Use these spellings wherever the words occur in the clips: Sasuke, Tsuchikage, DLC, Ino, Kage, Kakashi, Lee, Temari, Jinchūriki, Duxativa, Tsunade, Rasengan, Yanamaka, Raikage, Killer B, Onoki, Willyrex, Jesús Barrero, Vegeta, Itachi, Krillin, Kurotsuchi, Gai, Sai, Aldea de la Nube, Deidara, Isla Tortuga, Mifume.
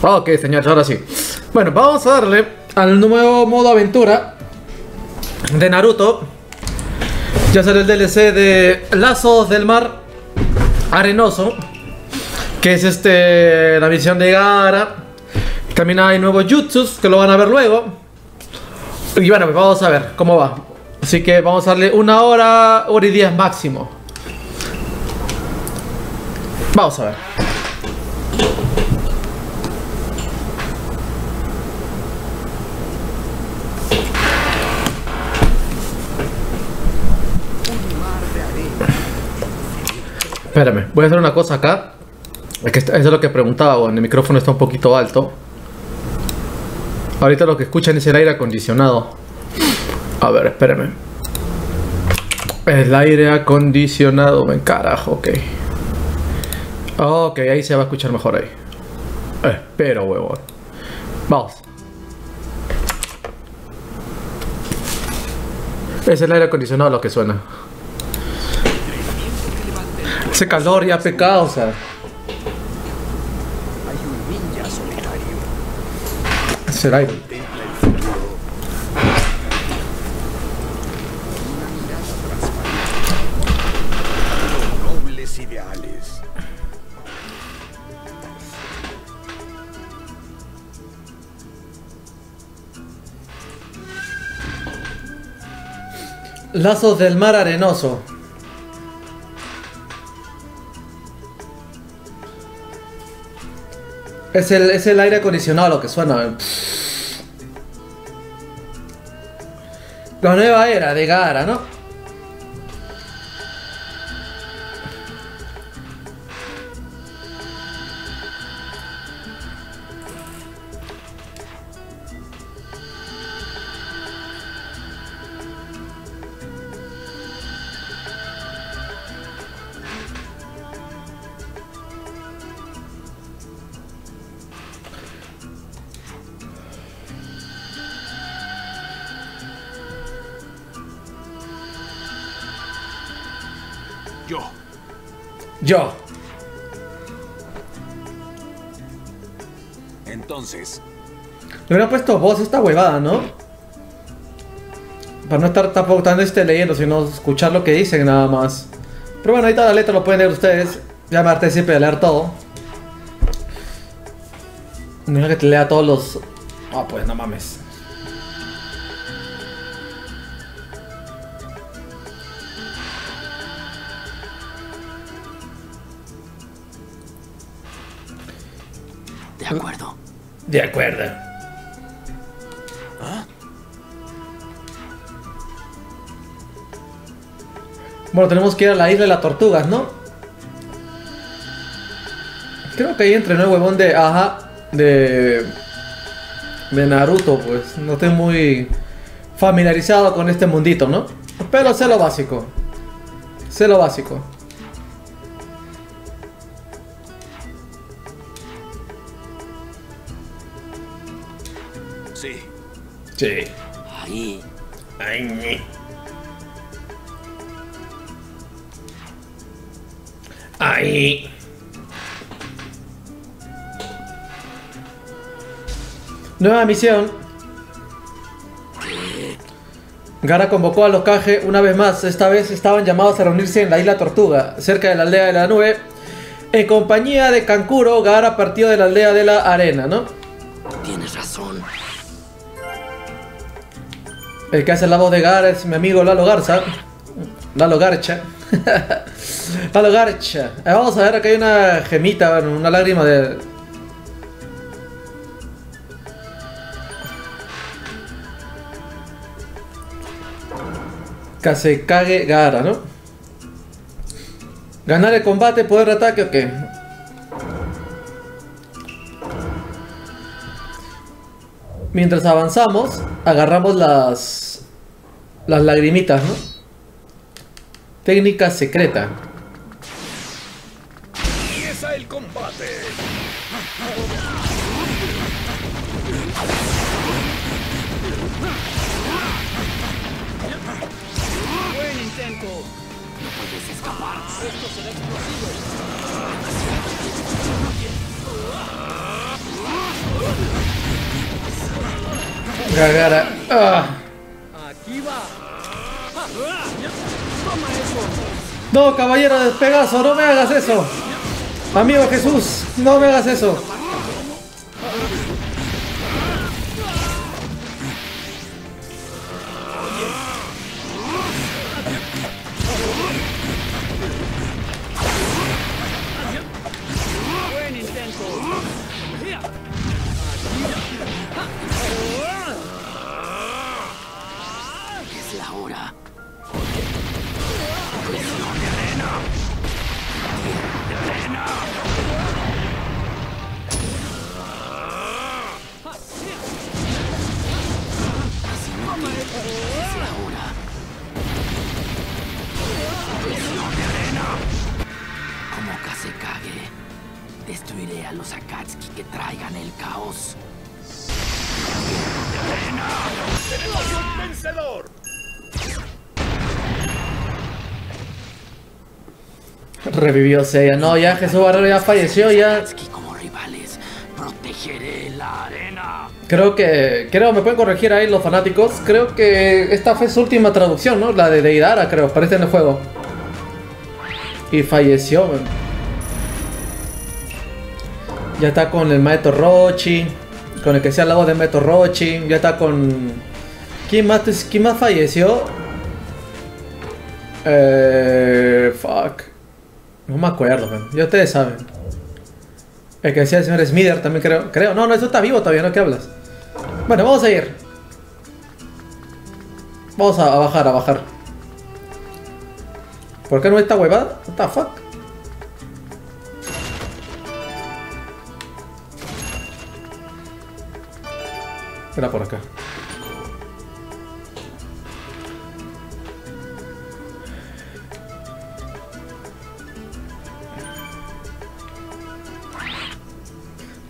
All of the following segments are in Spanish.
Ok, señores, ahora sí. Bueno, vamos a darle al nuevo modo aventura de Naruto. Ya sale el DLC de Lazos del Mar Arenoso, que es la misión de Gaara. También hay nuevos Jutsus, que lo van a ver luego. Y bueno, pues vamos a ver cómo va. Así que vamos a darle una hora, hora y 10 máximo. Vamos a ver. Espérame, voy a hacer una cosa acá. Es que eso es lo que preguntaba, bueno, el micrófono está un poquito alto. Ahorita lo que escuchan es el aire acondicionado. A ver, espérame. El aire acondicionado, ven carajo, ok. Ok, ahí se va a escuchar mejor ahí. Espero, huevón. Vamos. Es el aire acondicionado lo que suena. Ese calor ya pecado, o sea. Es el aire. Lazos del Mar Arenoso. Es el aire acondicionado lo que suena. La nueva era de Gaara, ¿no? Yo. Entonces. Le hubiera puesto voz esta huevada, ¿no? Para no estar tampoco tan leyendo, sino escuchar lo que dicen nada más. Pero bueno, ahorita la letra lo pueden leer ustedes. Ya me harté siempre de leer todo. No es que te lea todos los... Ah, pues no mames. De acuerdo. De acuerdo. ¿Ah? Bueno, tenemos que ir a la Isla de las Tortugas, ¿no? Creo que ahí entrenó el huevón de... Ajá. De Naruto, pues. No estoy muy familiarizado con este mundito, ¿no? Pero sé lo básico. Sé lo básico. Sí. Ahí. Ahí. Ahí. Nueva misión. Gaara convocó a los Kage una vez más. Esta vez estaban llamados a reunirse en la Isla Tortuga, cerca de la Aldea de la Nube. En compañía de Kankuro, Gaara partió de la Aldea de la Arena, ¿no? Tienes razón. El que hace la voz de Gaara es mi amigo Lalo Garza. Lalo Garcha. Lalo Garcha. Vamos a ver, acá hay una gemita, una lágrima de... Tsuchikage Gaara, ¿no? Ganar el combate, poder de ataque, ¿o qué? Mientras avanzamos, agarramos las lagrimitas, ¿no? Técnica secreta. Empieza el combate. Buen intento. No puedes escapar. Esto será explosivo. Gaara. ¡Ah! No, caballero del Pegaso, no me hagas eso. Amigo Jesús, no me hagas eso. Revivió Seiya. No, ya Jesús Barrero ya falleció, ya. Creo, me pueden corregir ahí los fanáticos. Creo que esta fue su última traducción, ¿no? La de Deidara, creo, aparece en el juego. Y falleció, man. Ya está con el maestro Rochi, con el que sea la voz de maestro Rochi. Ya está con... ¿Quién más falleció? Fuck. No me acuerdo, man. Ya ustedes saben. El que decía el señor Smither también creo. No, eso está vivo todavía, ¿no? ¿Qué hablas? Bueno, vamos a ir. Vamos a bajar. ¿Por qué no está huevada? What the fuck? Era por acá.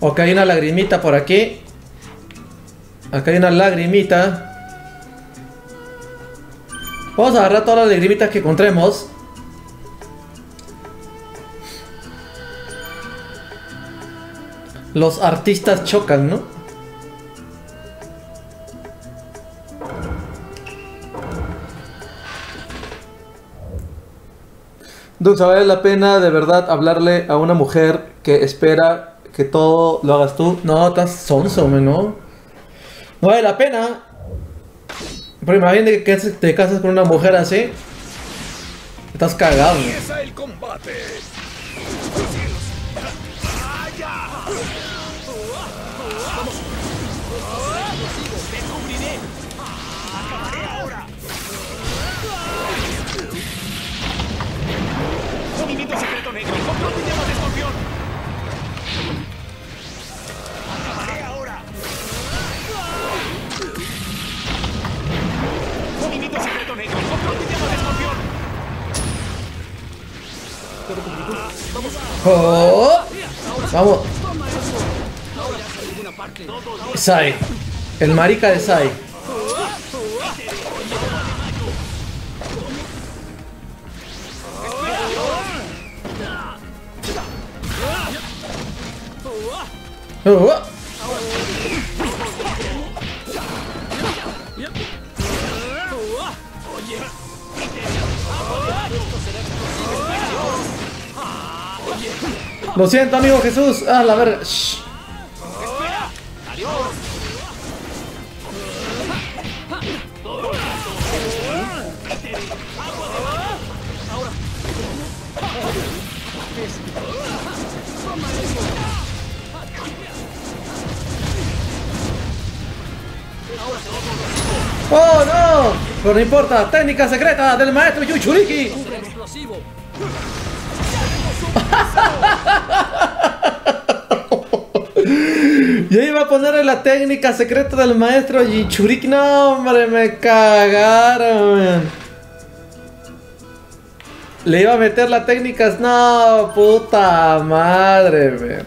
Ok, hay una lagrimita por aquí. Acá hay una lagrimita. Vamos a agarrar todas las lagrimitas que encontremos. Los artistas chocan, ¿no? Dux, ¿vale la pena de verdad hablarle a una mujer que espera que todo lo hagas tú? No, estás sonso, man, ¿no? No vale la pena. Pero imagínate que te casas con una mujer así. Estás cagado, man. Empieza el combate. Oh. Vamos. Sai. El marica de Sai. Lo siento, amigo Jesús. Ah, la verga. Shh. Oh, no. Pero no importa. Técnica secreta del maestro Jinchūriki. Yo iba a ponerle la técnica secreta del maestro Jinchūriki. No, hombre, me cagaron, man. Le iba a meter las técnicas. No, puta madre, man.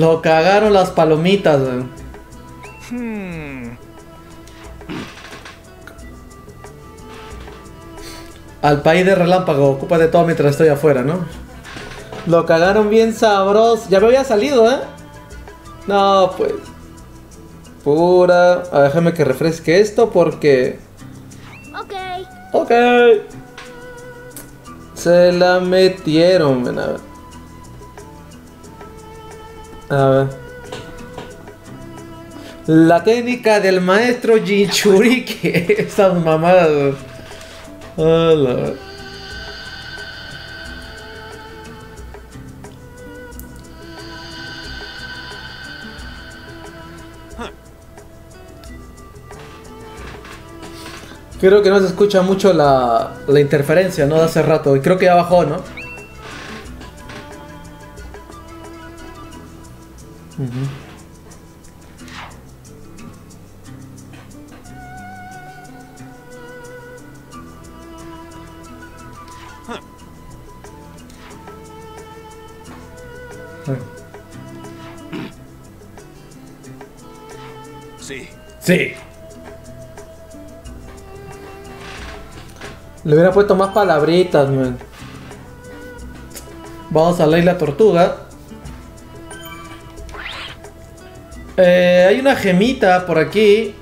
Lo cagaron las palomitas, man. Al país de relámpago, ocupa de todo mientras estoy afuera, ¿no? Lo cagaron bien sabroso. Ya me había salido, ¿eh? No, pues. pura. A ver, déjame que refresque esto porque... Ok. Se la metieron, ven a ver. A ver. La técnica del maestro Jinchūriki. Esas mamadas. Hola. Creo que no se escucha mucho la interferencia, ¿no? De hace rato. Y creo que ya bajó, ¿no? Sí. Le hubiera puesto más palabritas, man. Vamos a la Isla Tortuga. Hay una gemita por aquí.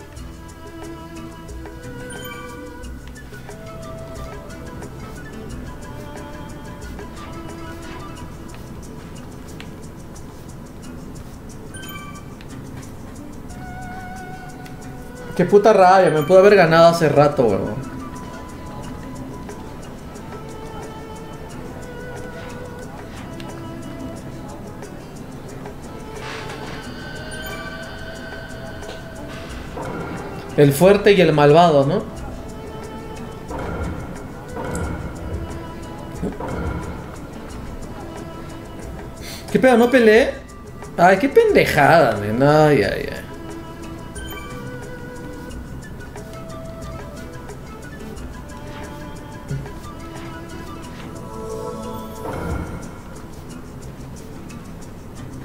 Qué puta rabia, me pude haber ganado hace rato, weón. El fuerte y el malvado, ¿no? ¿Qué pedo? ¿No peleé? Ay, qué pendejada, men. Ay, ay, ay.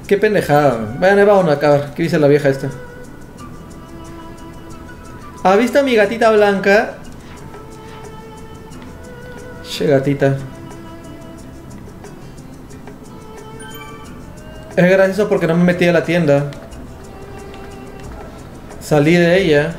Qué pendejada, men. Bueno, vamos acá a ver. ¿Qué dice la vieja esta? ¿Ha visto a mi gatita blanca? Che, gatita. Es gracioso porque no me metí a la tienda. Salí de ella.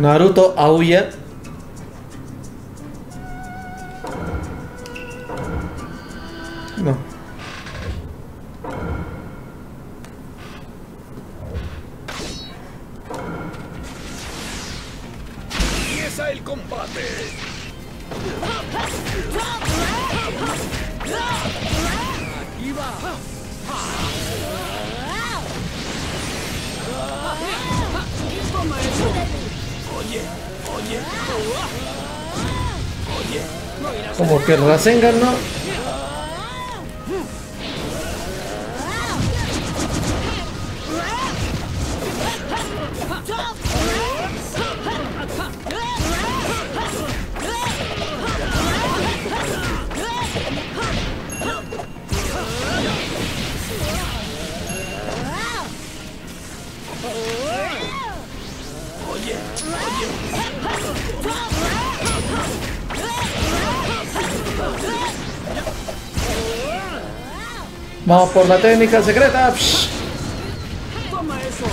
Naruto aúlla. No. Empieza el combate. Aquí va. Oye. Como que Rasengan, ¿no? Vamos por la técnica secreta. Psh. Toma eso.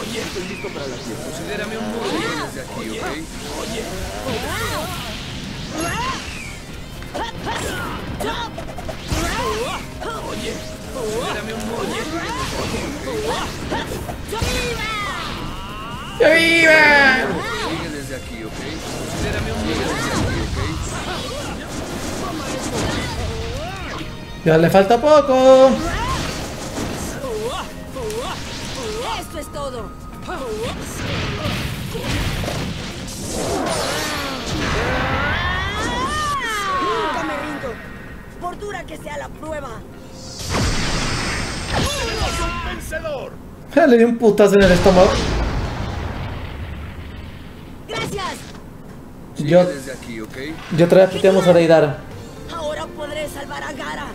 Oye, estoy listo para la fiesta. Considérame un modelo desde aquí, ¿ok? Oye, considérame un modelo. ¡Que viva! Sigue desde aquí, ¿ok? Considérame un modelo desde aquí. Ya le falta poco. Esto es todo. Nunca me rindo. Por dura que sea la prueba. ¡Soy vencedor! Le di un putazo en el estómago. Yo, desde aquí, ¿ok? Yo otra vez puteamos a Deidara. Ahora podré salvar a Gaara.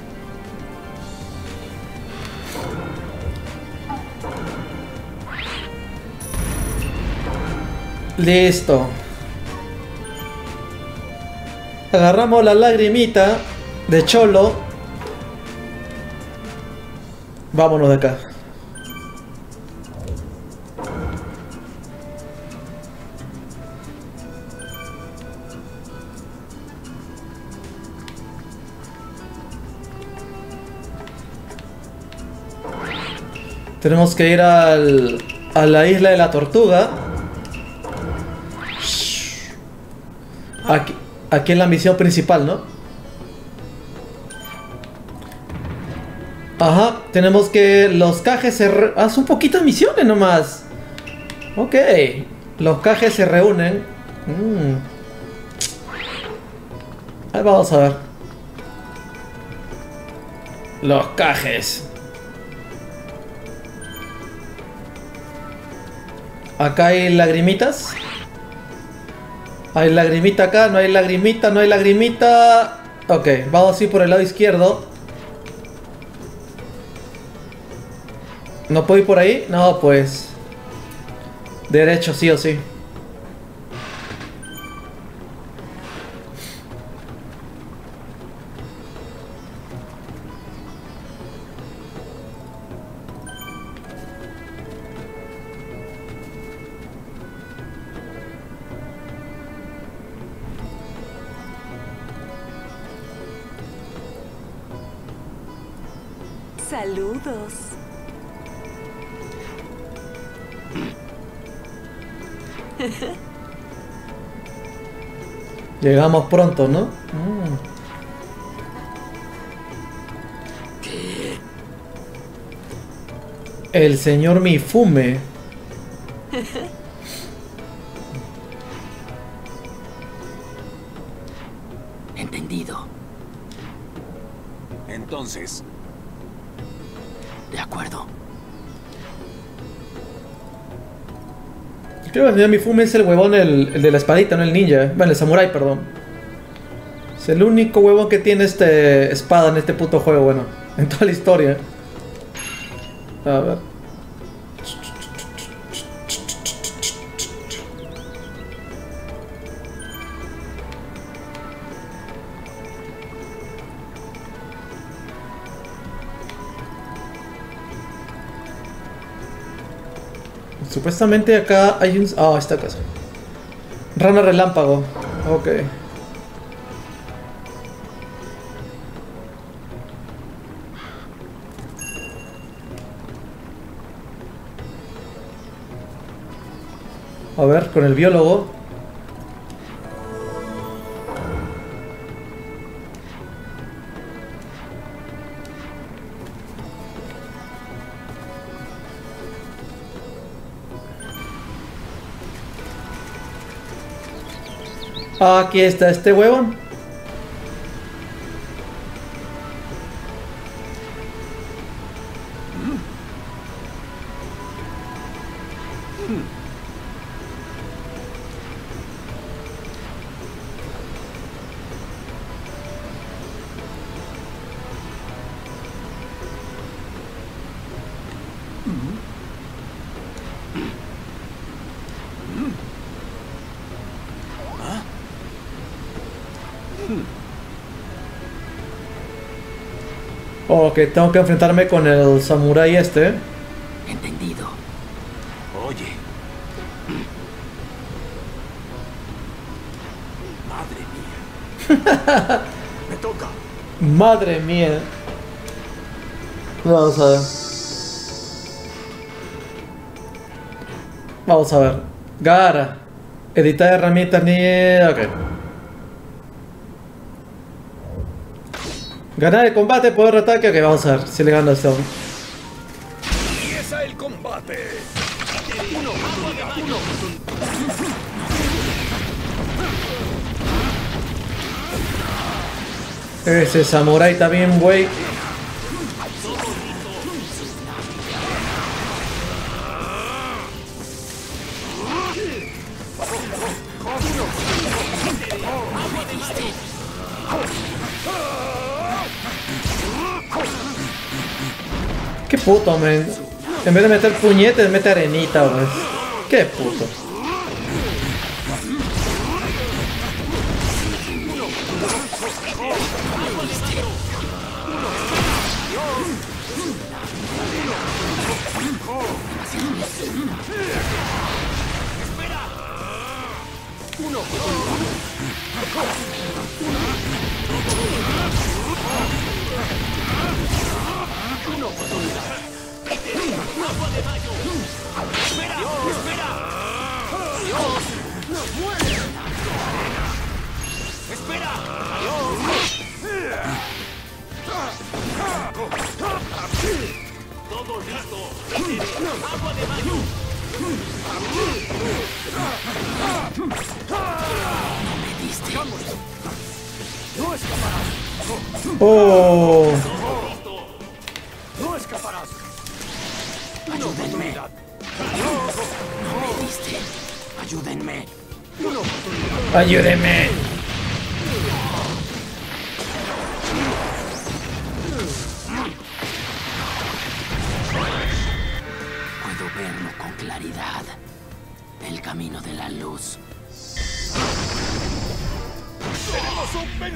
Listo. Agarramos la lagrimita de Cholo. Vámonos de acá. Tenemos que ir a la Isla de la Tortuga. Aquí es la misión principal, ¿no? Ajá, tenemos que... Los Kages se... son poquitas misiones nomás. Ok. Los Kages se reúnen. Ahí vamos a ver. Los Kages. Acá hay lagrimitas. Hay lagrimita acá, no hay lagrimita, no hay lagrimita. Ok, vamos así por el lado izquierdo. ¿No puedo ir por ahí? No, pues. Derecho, sí o sí. Saludos. Llegamos pronto, ¿no? El señor Mifume. Entendido. Entonces... De acuerdo. Creo que el señor Mifume es el huevón, el de la espadita, no el ninja. Bueno, el samurái, perdón. Es el único huevón que tiene espada en este puto juego, bueno. En toda la historia. A ver. Supuestamente acá hay un... Ah, esta casa. Rana relámpago. Ok. A ver, con el biólogo. Aquí está este huevón. Ok, tengo que enfrentarme con el samurái este. Entendido. Oye. Madre mía. Me toca. Madre mía. Vamos a ver. Vamos a ver. Gaara. Editar herramientas ni... Ok. Ganar el combate, poder de ataque. Ok, vamos a ver si le gano a este hombre. Empieza el combate. Uno. Ese samurái también, güey. puto, men. En vez de meter puñetes, mete arenita, wey. Qué puto. Oh. No escaparás. Ayúdenme. Ayúdenme. Ayúdenme. Puedo verlo con claridad. El camino de la luz.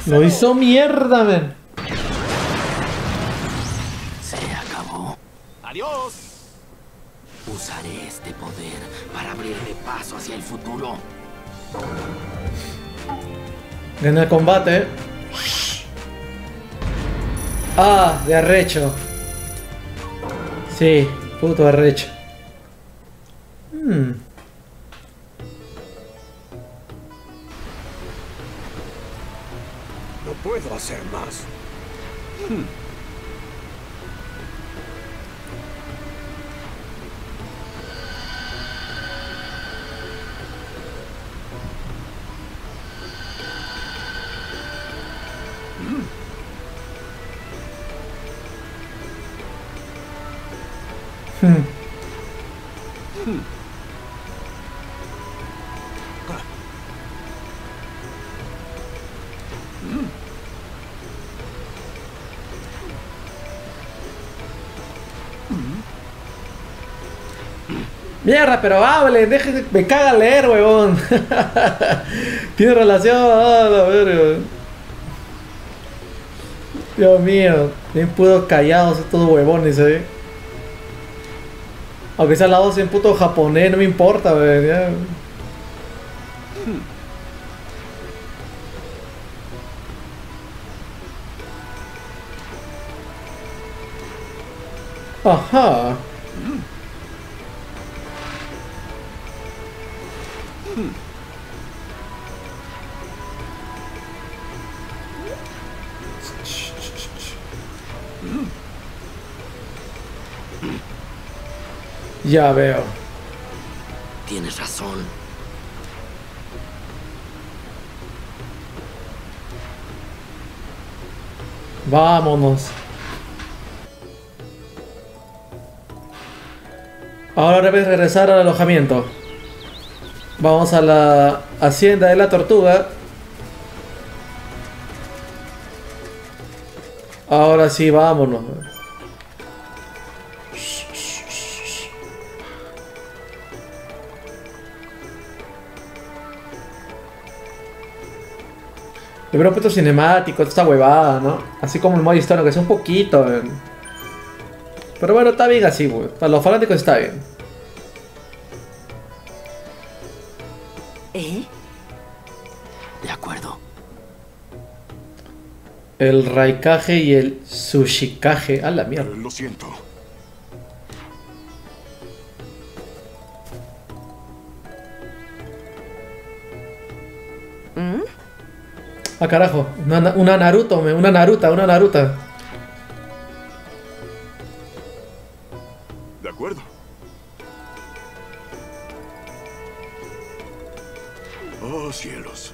Lo hizo mierda, men. Se acabó. Adiós. Usaré este poder para abrirme paso hacia el futuro. Gana el combate. Ah, de arrecho. Sí, puto arrecho. Puedo hacer más. Mierda, pero hable, déjese, me caga leer, huevón. Tiene relación, oh, la verga. Dios mío, bien putos callados estos huevones, eh. Aunque sea la voz en puto japonés, no me importa, wey. Ajá. Ya veo. Tienes razón. Vámonos. Ahora debes regresar al alojamiento. Vamos a la hacienda de la tortuga. Ahora sí, vámonos. El propio cinemático, esta huevada, ¿no? Así como el modo histórico, que sea un poquito, man. Pero bueno, está bien así, güey. Para los fanáticos está bien. De acuerdo. El Raikage y el Tsuchikage. A la mierda. Lo siento. Ah, carajo, una Naruto, una Naruta, una Naruta. De acuerdo. Oh, cielos.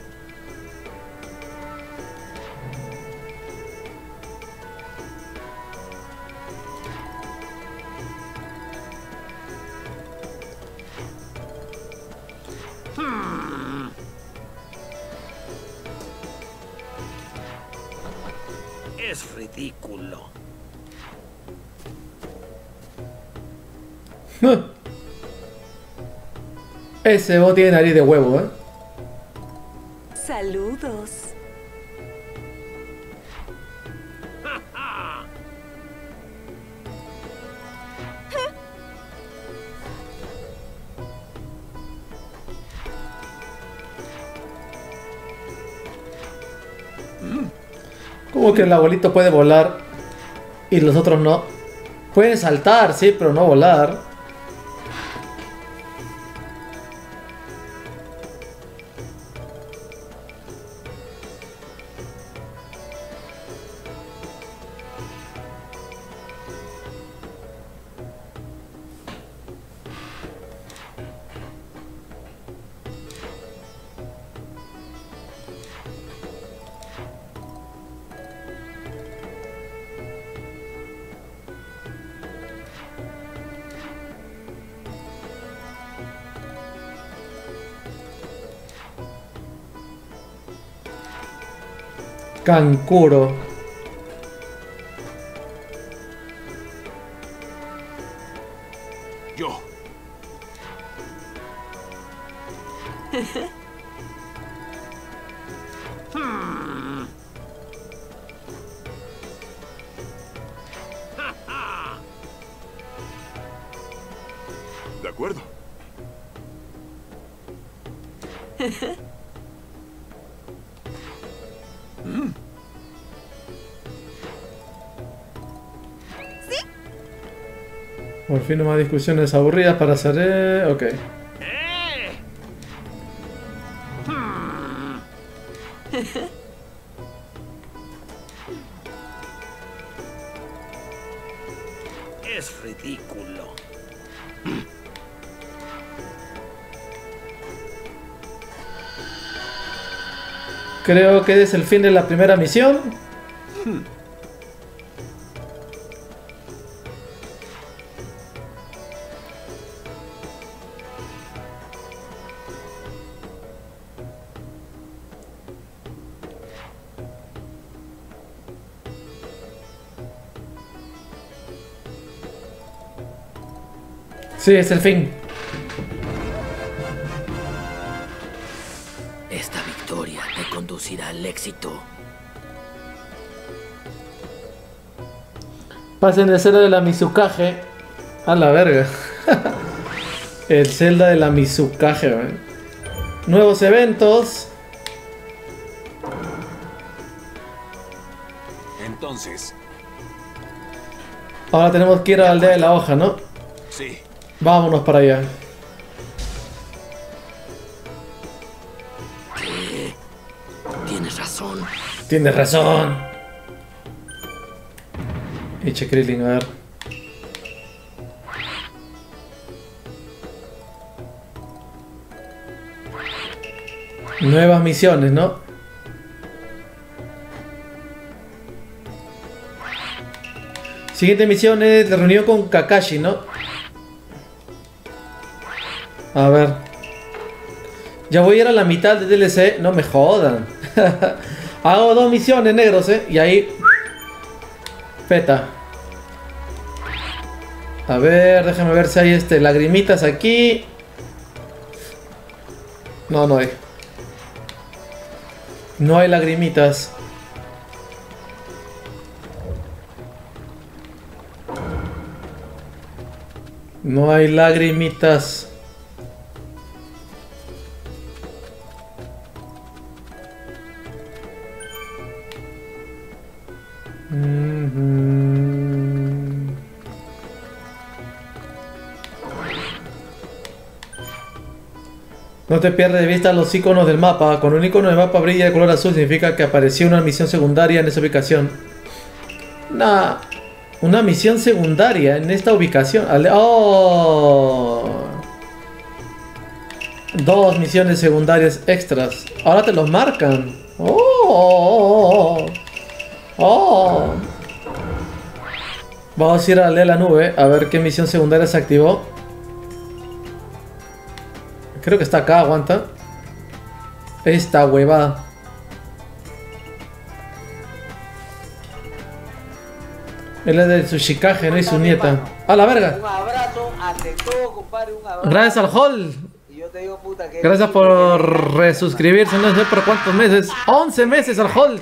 Es ridículo. Ese vos tiene nariz de huevo, ¿eh? Saludos. ¿Cómo que el abuelito puede volar y los otros no? Pueden saltar, sí, pero no volar. Kankuro. Yo. De acuerdo. Por fin no más discusiones aburridas para hacer... Ok. Es ridículo. Creo que es el fin de la primera misión. Sí, es el fin. Esta victoria te conducirá al éxito. Pasen de celda de la Mizukage a la verga. El celda de la Mizukage, ¿eh? Nuevos eventos. Entonces. Ahora tenemos que ir a la aldea de la hoja, ¿no? Sí. Vámonos para allá. ¿Qué? Tienes razón. Tienes razón. Eche Krillin, a ver. Nuevas misiones, ¿no? Siguiente misión es la reunión con Kakashi, ¿no? A ver. Ya voy a ir a la mitad de DLC. No me jodan. Hago dos misiones, negros, ¿eh? Y ahí... Peta. A ver, déjame ver si hay lagrimitas aquí. No, no hay. No hay lagrimitas. No hay lagrimitas. No te pierdas de vista los iconos del mapa. Cuando un icono del mapa brilla de color azul significa que apareció una misión secundaria en esa ubicación. Una misión secundaria en esta ubicación. ¡Oh! Dos misiones secundarias extras. Ahora te los marcan. ¡Oh! ¡Oh! Vamos a ir a la aldea de la nube a ver qué misión secundaria se activó. Creo que está acá, aguanta. Esta huevada. Es la del Tsuchikage, ¿no? Y su nieta. A la verga. Un abrazo ante todo, compadre. Un abrazo. Gracias al Hall. Y yo te digo, puta, que gracias por resuscribirse. No sé por cuántos meses. 11 meses al Hall.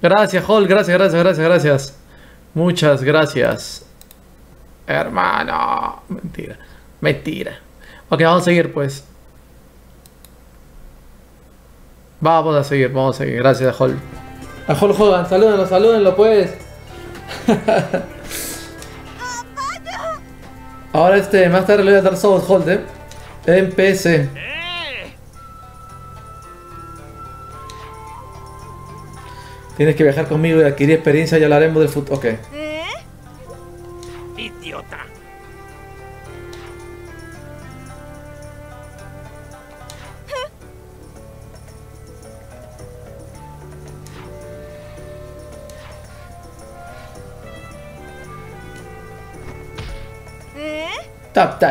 Gracias, Hall. Gracias. Muchas gracias. Hermano. Mentira. Ok, vamos a seguir, pues. Vamos a seguir. Gracias, Hall. A Hall Hogan, salúdenlo, pues. Ahora más tarde le voy a dar Souls Hold, en PC. Tienes que viajar conmigo y adquirir experiencia y hablaremos del futuro. Ok. Idiota. Tapta,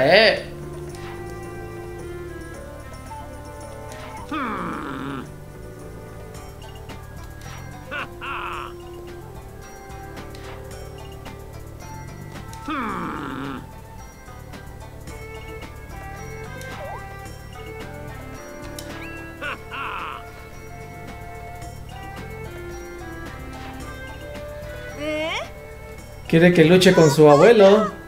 Quiere que luche con su abuelo.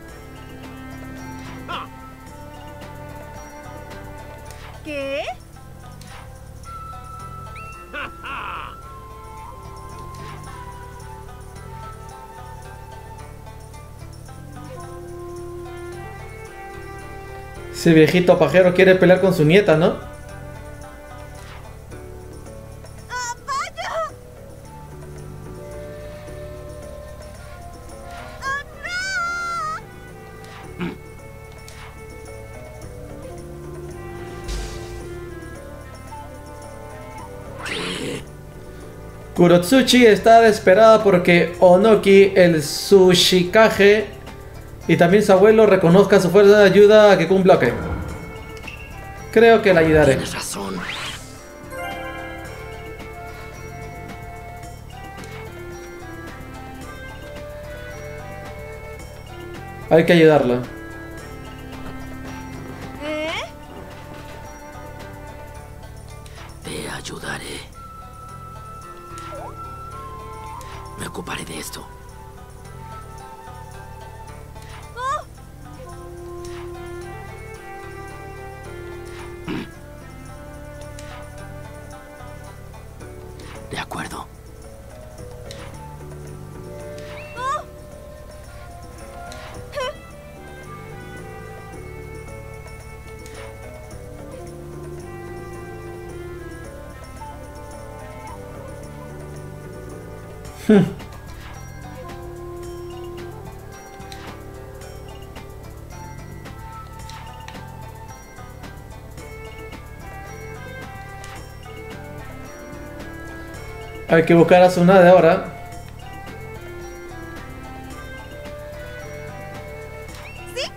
Ese viejito pajero quiere pelear con su nieta, ¿no? Kurotsuchi está desesperada porque Onoki, el Tsuchikage, y también su abuelo reconozca su fuerza de ayuda a que cumpla. Ok. Creo que la ayudaré. Tienes razón. Hay que ayudarla. Te ayudaré. Me ocuparé de esto. De acuerdo. Hay que buscar a Tsunade ahora. ¿Sí?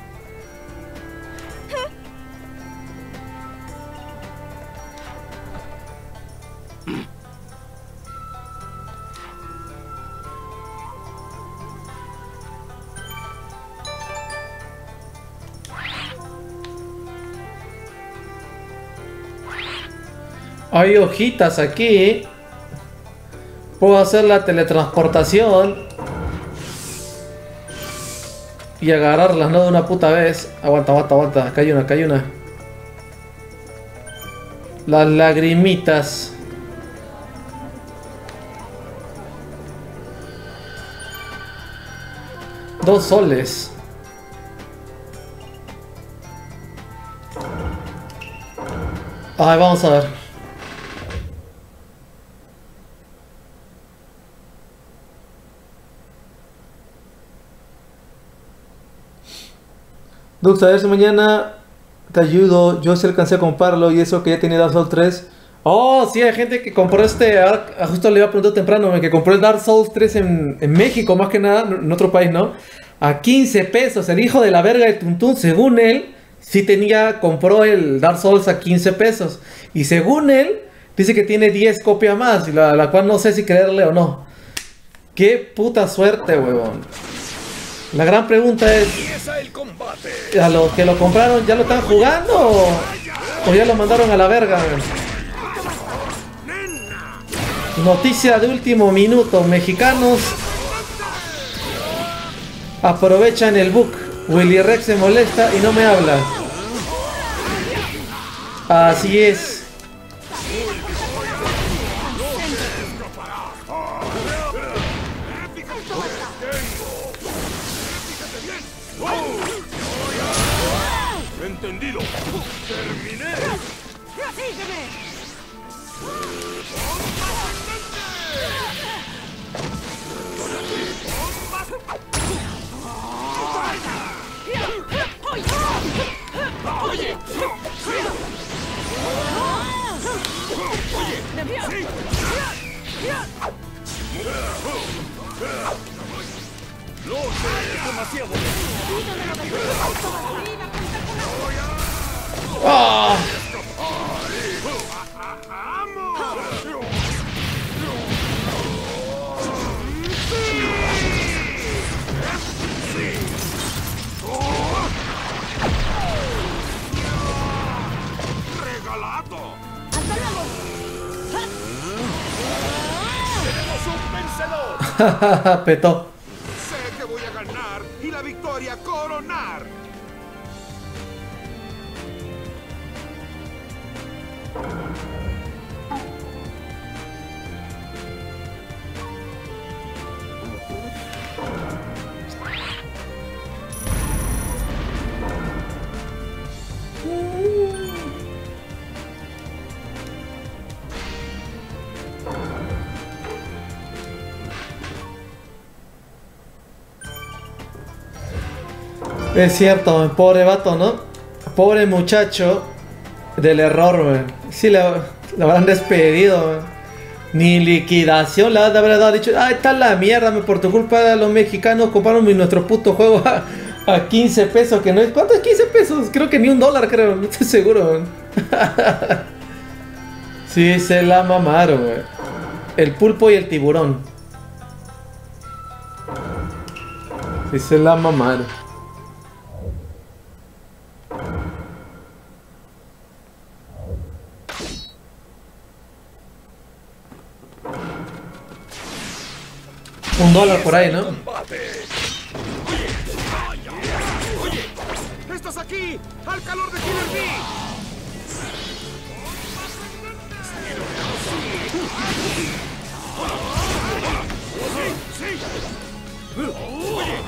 Hay hojitas aquí. Puedo hacer la teletransportación y agarrarlas, no de una puta vez. Aguanta. Acá hay una. Las lagrimitas. $2. Ay, vamos a ver. Dux, a ver si mañana te ayudo. Yo sí alcancé a comprarlo y eso que ya tiene Dark Souls 3. Oh, sí, hay gente que compró Justo le iba a preguntar temprano, que compró el Dark Souls 3 en México, más que nada, en otro país, ¿no? A $15. El hijo de la verga de Tuntún, según él, sí compró el Dark Souls a $15. Y según él, dice que tiene 10 copias más, la cual no sé si creerle o no. Qué puta suerte, huevón. La gran pregunta es, ¿a los que lo compraron ya lo están jugando o ya lo mandaron a la verga? Noticia de último minuto, mexicanos aprovechan el bug. Willyrex se molesta y no me habla. Así es. Entendido. Terminé. ¡Oh! ¡Regalado! ¡Tenemos un vencedor! ¡Ja, petó! Sé que voy a ganar y la victoria coronar. Es cierto, pobre vato, ¿no? Pobre muchacho del error, güey. Sí, le habrán despedido, güey. Ni liquidación le habrán dado, dicho, ah, está la mierda, me por tu culpa los mexicanos compraron nuestro puto juego a 15 pesos, que no es... ¿Cuánto es 15 pesos? Creo que ni $1, creo, no estoy seguro, güey. Sí, se la mamaron, güey. El pulpo y el tiburón. Sí, se la mamaron. $1 por ahí, ¿no? Oye, estás aquí, al calor de Killer B. Oye,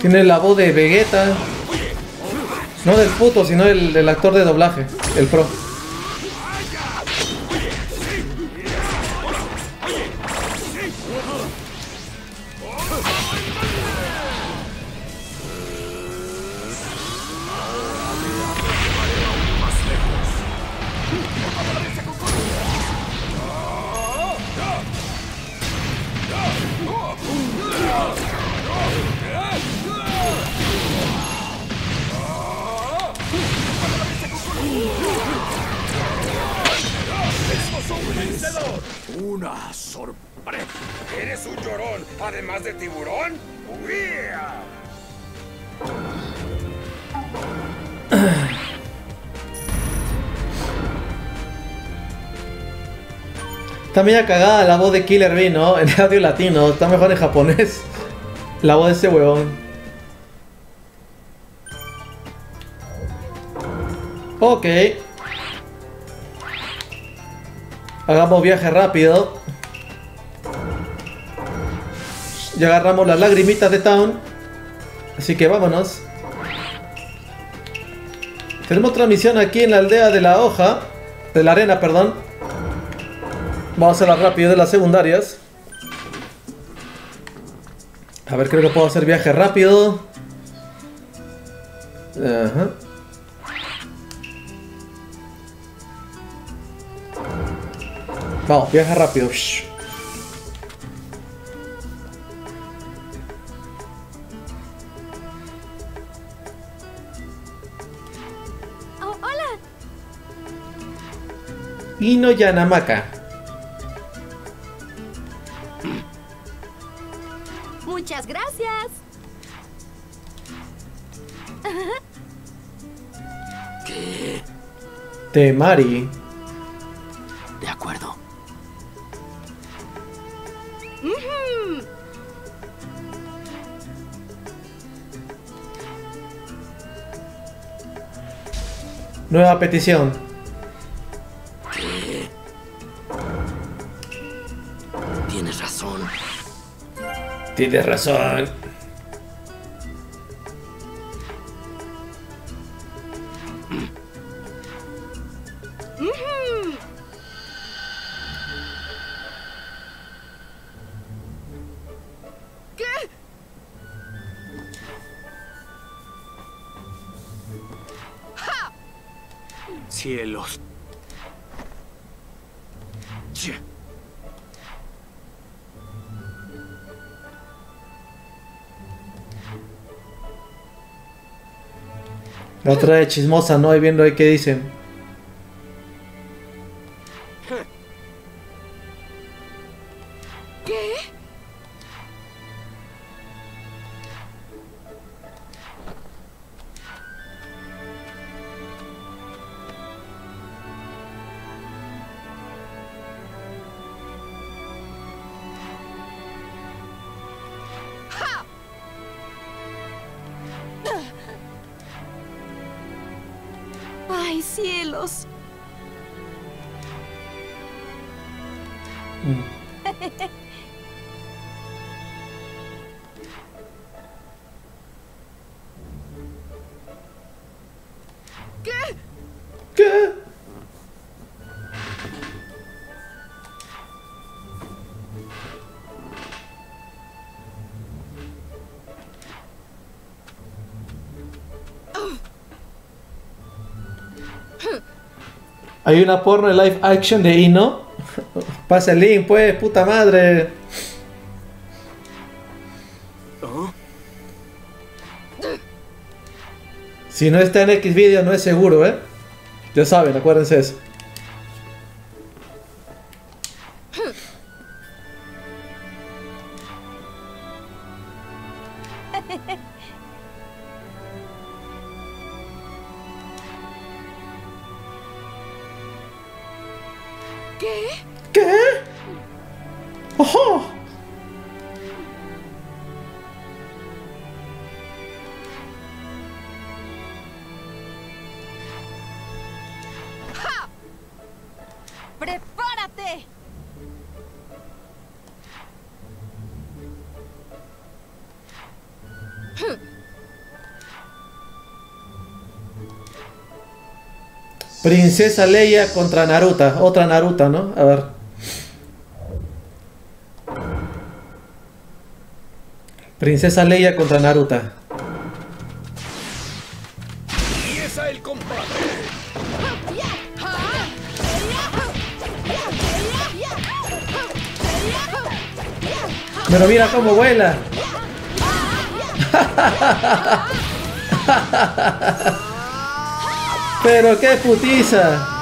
tiene la voz de Vegeta. No del puto, sino del actor de doblaje. El pro. Una sorpresa. ¿Eres un llorón, además de tiburón? ¡Uia! Está media cagada la voz de Killer B, ¿no? En audio latino, está mejor en japonés. La voz de ese huevón. Ok. Hagamos viaje rápido. Ya agarramos las lagrimitas de Town. Así que vámonos. Tenemos otra misión aquí en la aldea de la hoja. De la arena, perdón. Vamos a la rápido de las secundarias. A ver, creo que puedo hacer viaje rápido. Ajá. Vamos, viaja rápido. Ino Yanamaka. Muchas gracias. ¿Qué? Temari. De acuerdo. Nueva petición. ¿Qué? Tienes razón. Tienes razón. Cielos. La otra de chismosa, ¿no? Y viendo ahí qué dicen. ¿Qué? Hay una porno de live action de Ino. Pasa el link, pues, puta madre. ¿Oh? Si no está en X video no es seguro, ¿eh? Ya saben, acuérdense eso. Princesa Leia contra Naruto, otra Naruto, ¿no? A ver. Princesa Leia contra Naruto. Empieza el combate. Pero mira cómo vuela. Pero qué putiza.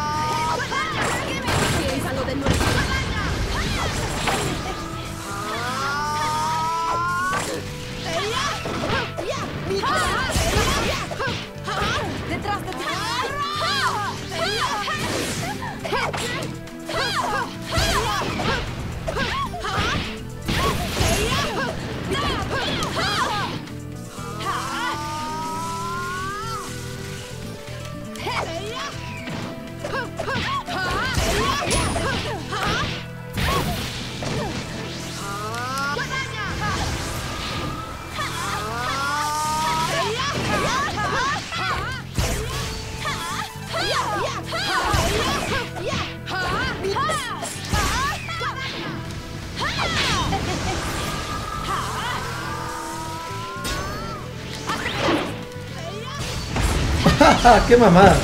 ¡Qué mamada!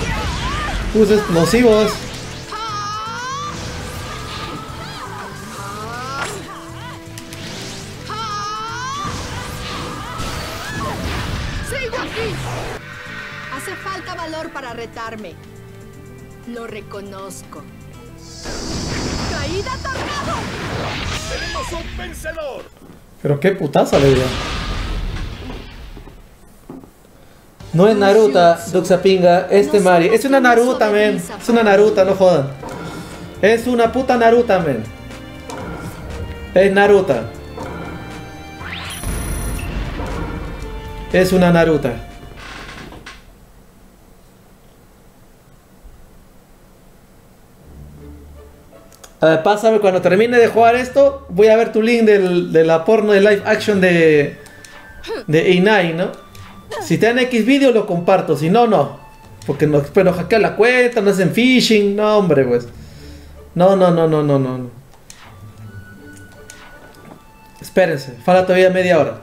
Puso explosivos. ¡Sigo aquí! Hace falta valor para retarme. Lo reconozco. ¡Caída tornado! ¡Tenemos un vencedor! Pero qué putazo le dio. No es Naruto, Doxapinga, es Temari. Es una Naruto, men. Es una Naruto, no jodan. Es una puta Naruto, men. Es Naruto. Es una Naruto. Pásame cuando termine de jugar esto. Voy a ver tu link de la porno de live action de Inai, ¿no? Si te dan X vídeo lo comparto, si no, no. Porque nos hackean la cuenta, nos hacen phishing, no hombre pues. No. Espérense, falta todavía media hora.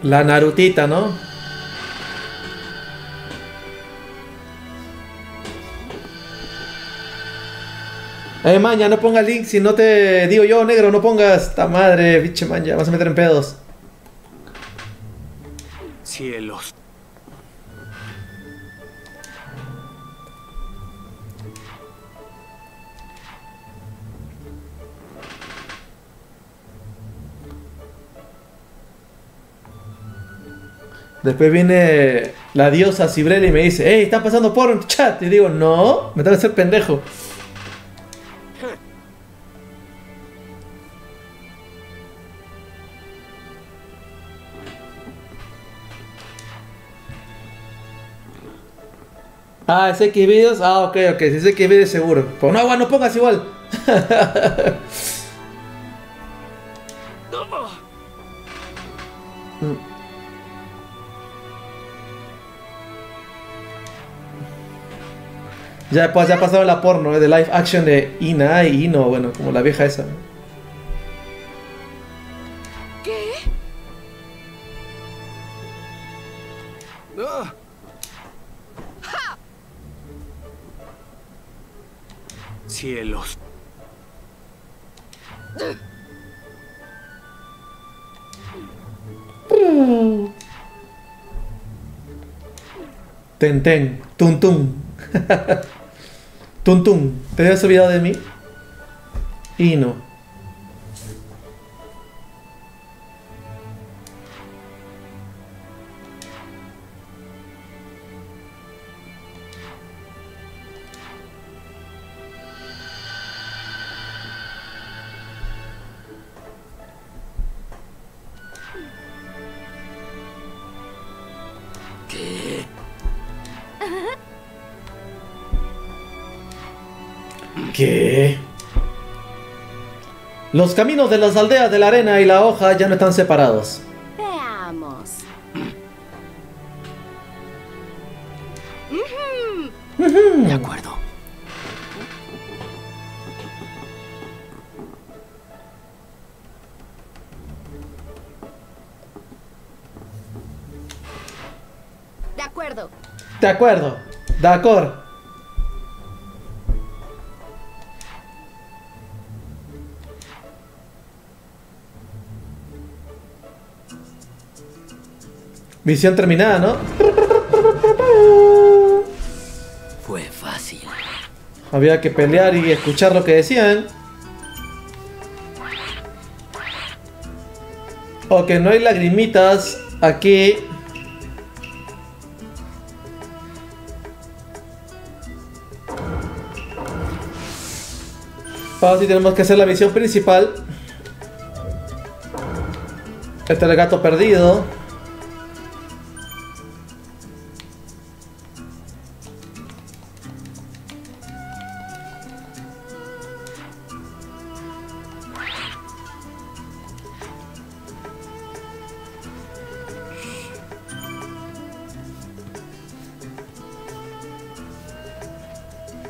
La Narutita, ¿no? Maña, no pongas link, si no te digo yo, negro, no pongas. ¡Ta madre, biche maña! Vas a meter en pedos. Cielos. Después viene la diosa Cibrela y me dice: ¡Ey, están pasando por un chat! Y digo: ¡No! Me tengo que ser pendejo. Ah, ¿es X videos? Ah, ok. Si es X videos, seguro. Pues no, bueno, pongas igual. Ya, pues, ya pasaron la porno, de live action de Ina y Ino, bueno, como la vieja esa. ¿Qué? ¡Ah! ¡Ja! Cielos. Tenten, tuntum. Tuntum, ¿te habías olvidado de mí? Y no. ¿Qué? Los caminos de las aldeas de la arena y la hoja ya no están separados. Veamos. De acuerdo. De acuerdo. De acuerdo. De acuerdo. Misión terminada, ¿no? Fue fácil. Había que pelear y escuchar lo que decían. Ok, no hay lagrimitas aquí. Ahora sí tenemos que hacer la misión principal. Este es el gato perdido.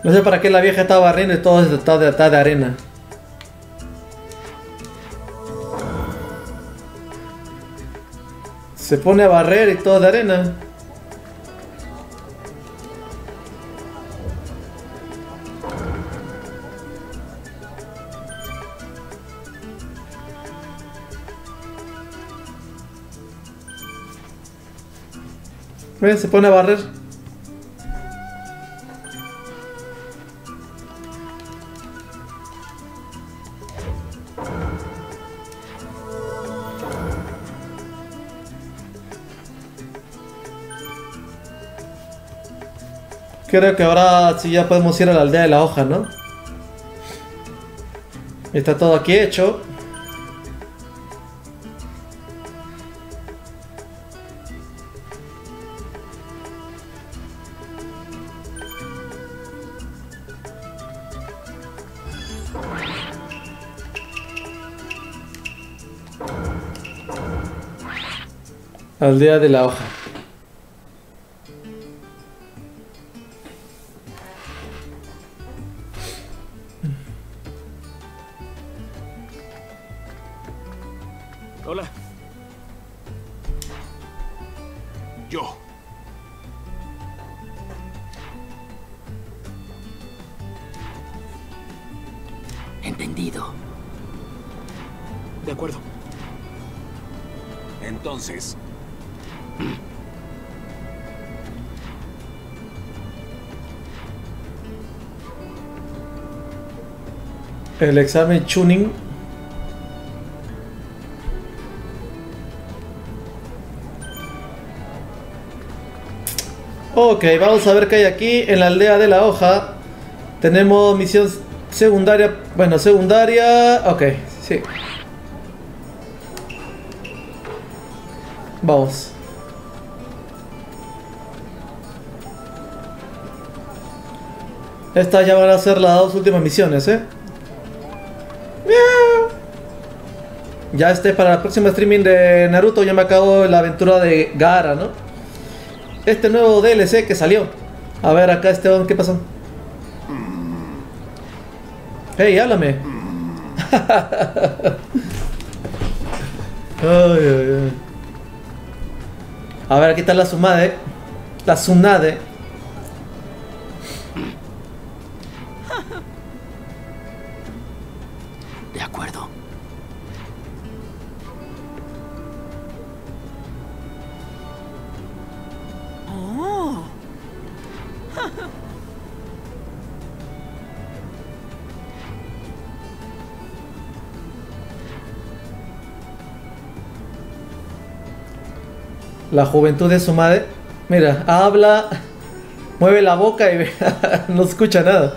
No sé para qué la vieja estaba barriendo y todo está de arena. Se pone a barrer y todo de arena. ¿Ven? Se pone a barrer. Creo que ahora sí ya podemos ir a la aldea de la hoja, ¿no? Está todo aquí hecho. Aldea de la hoja. Hola. Yo. Entendido. De acuerdo. Entonces... El examen Chunin. Ok, vamos a ver qué hay aquí en la aldea de la hoja. Tenemos misión secundaria. Bueno, secundaria. Ok, sí. Vamos. Estas ya van a ser las dos últimas misiones, ¿eh? Ya para el próximo streaming de Naruto ya me acabo la aventura de Gaara, ¿no? Este nuevo DLC que salió. A ver acá, Esteban, ¿qué pasó? Hey, háblame. Ay, ay, ay. A ver, aquí está la Tsunade. La Tsunade. La juventud de su madre. Mira, habla, mueve la boca y no escucha nada.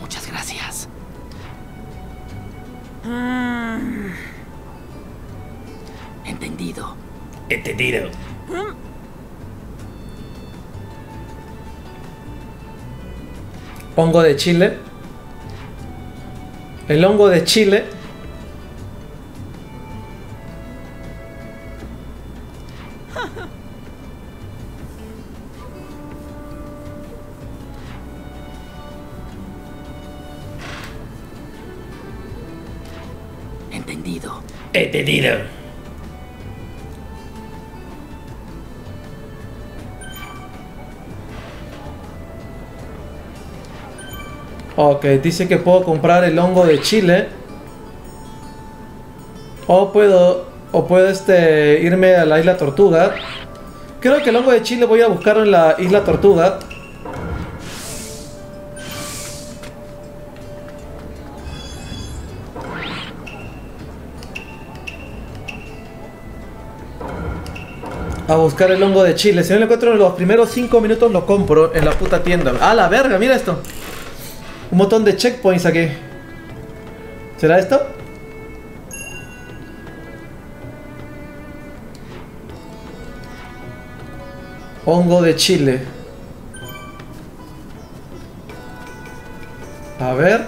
Muchas gracias. Entendido. Entendido. Hongo de Chile. El hongo de Chile. Entendido. Entendido. Ok, dice que puedo comprar el hongo de Chile. O puedo irme a la Isla Tortuga. Creo que el hongo de Chile voy a buscarlo en la Isla Tortuga. A buscar el hongo de Chile. Si no lo encuentro en los primeros 5 minutos lo compro en la puta tienda. ¡A la verga! Mira esto. Un montón de checkpoints aquí. ¿Será esto? Hongo de Chile. A ver.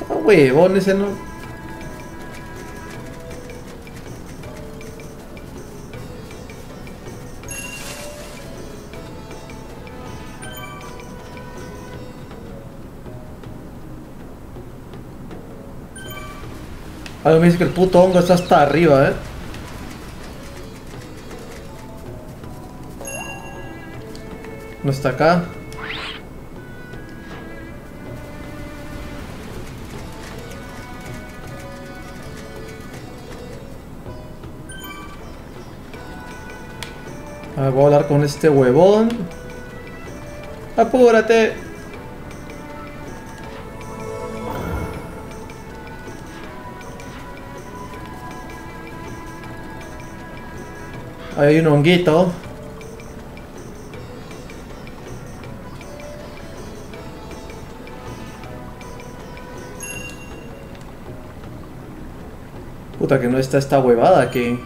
Está huevón ese, ¿no? Algo me dice que el puto hongo está hasta arriba, ¿eh? No está acá. A ver, voy a hablar con este huevón. ¡Apúrate! Ahí hay un honguito. Puta que no está esta huevada aquí.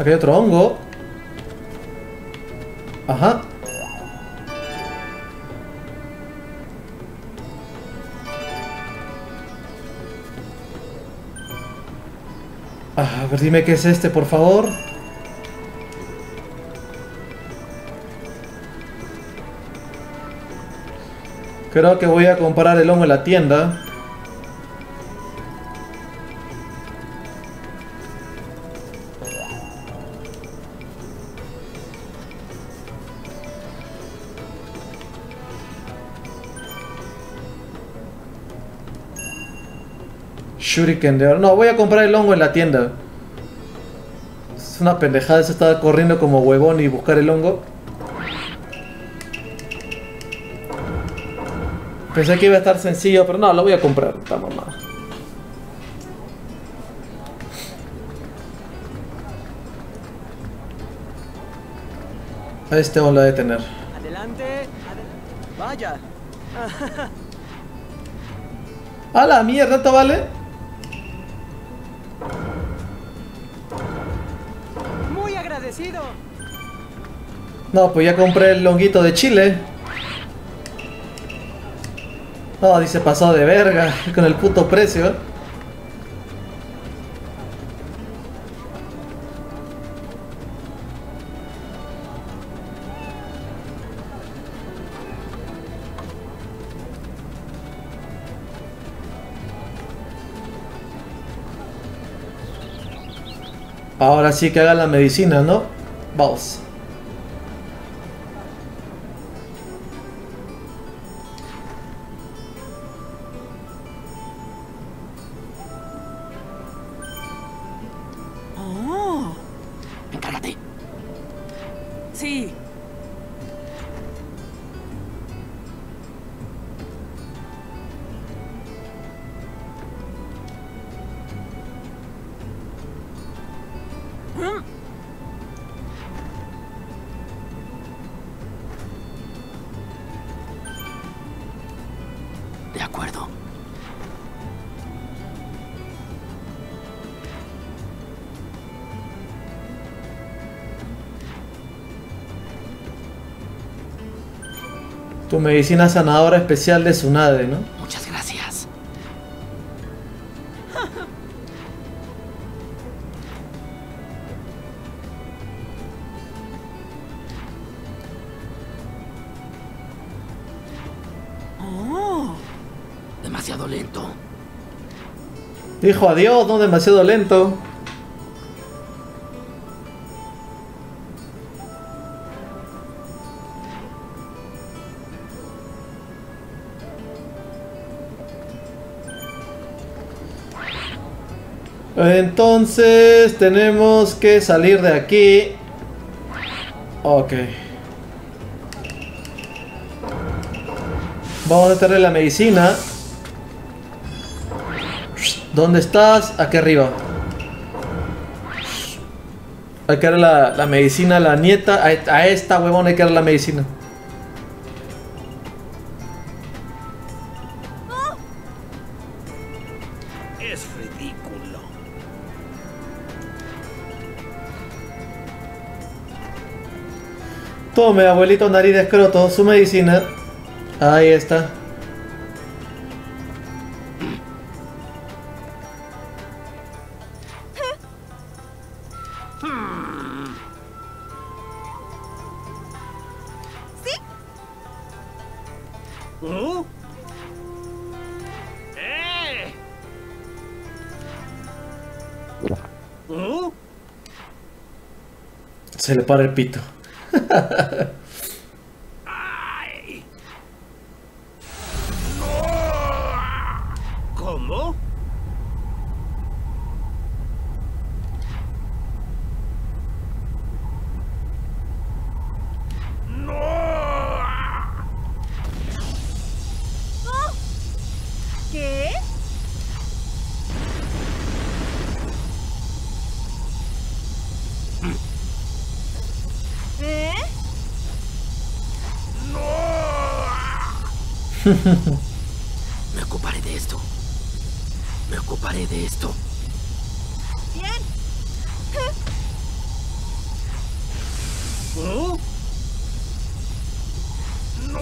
Aquí hay otro hongo. Ajá. A ver, dime qué es este, por favor. Creo que voy a comprar el hongo en la tienda. Shuriken de oro. No, voy a comprar el hongo en la tienda. Es una pendejada eso, estaba corriendo como huevón y buscar el hongo. Pensé que iba a estar sencillo, pero no, lo voy a comprar, puta mamá. A este hongo lo he de tener. Adelante, vaya. A la mierda, ¿te vale? No, pues ya compré el honguito de Chile. No, dice pasado de verga con el puto precio. Ahora sí que hagan la medicina, ¿no? Vamos. Oh, encárgate. Sí. Tu medicina sanadora especial de Tsunade, ¿no? Muchas gracias. Oh. Demasiado lento. Dijo adiós, no demasiado lento. Entonces tenemos que salir de aquí. Ok. Vamos a meterle la medicina. ¿Dónde estás? Aquí arriba. Hay que darle la medicina a la nieta. A esta huevona hay que darle la medicina. Tome, abuelito nariz de escroto, su medicina. Ahí está. Se le para el pito. ¿Cómo? No. ¿Qué? Me ocuparé de esto. Me ocuparé de esto. Bien. ¿Oh? No.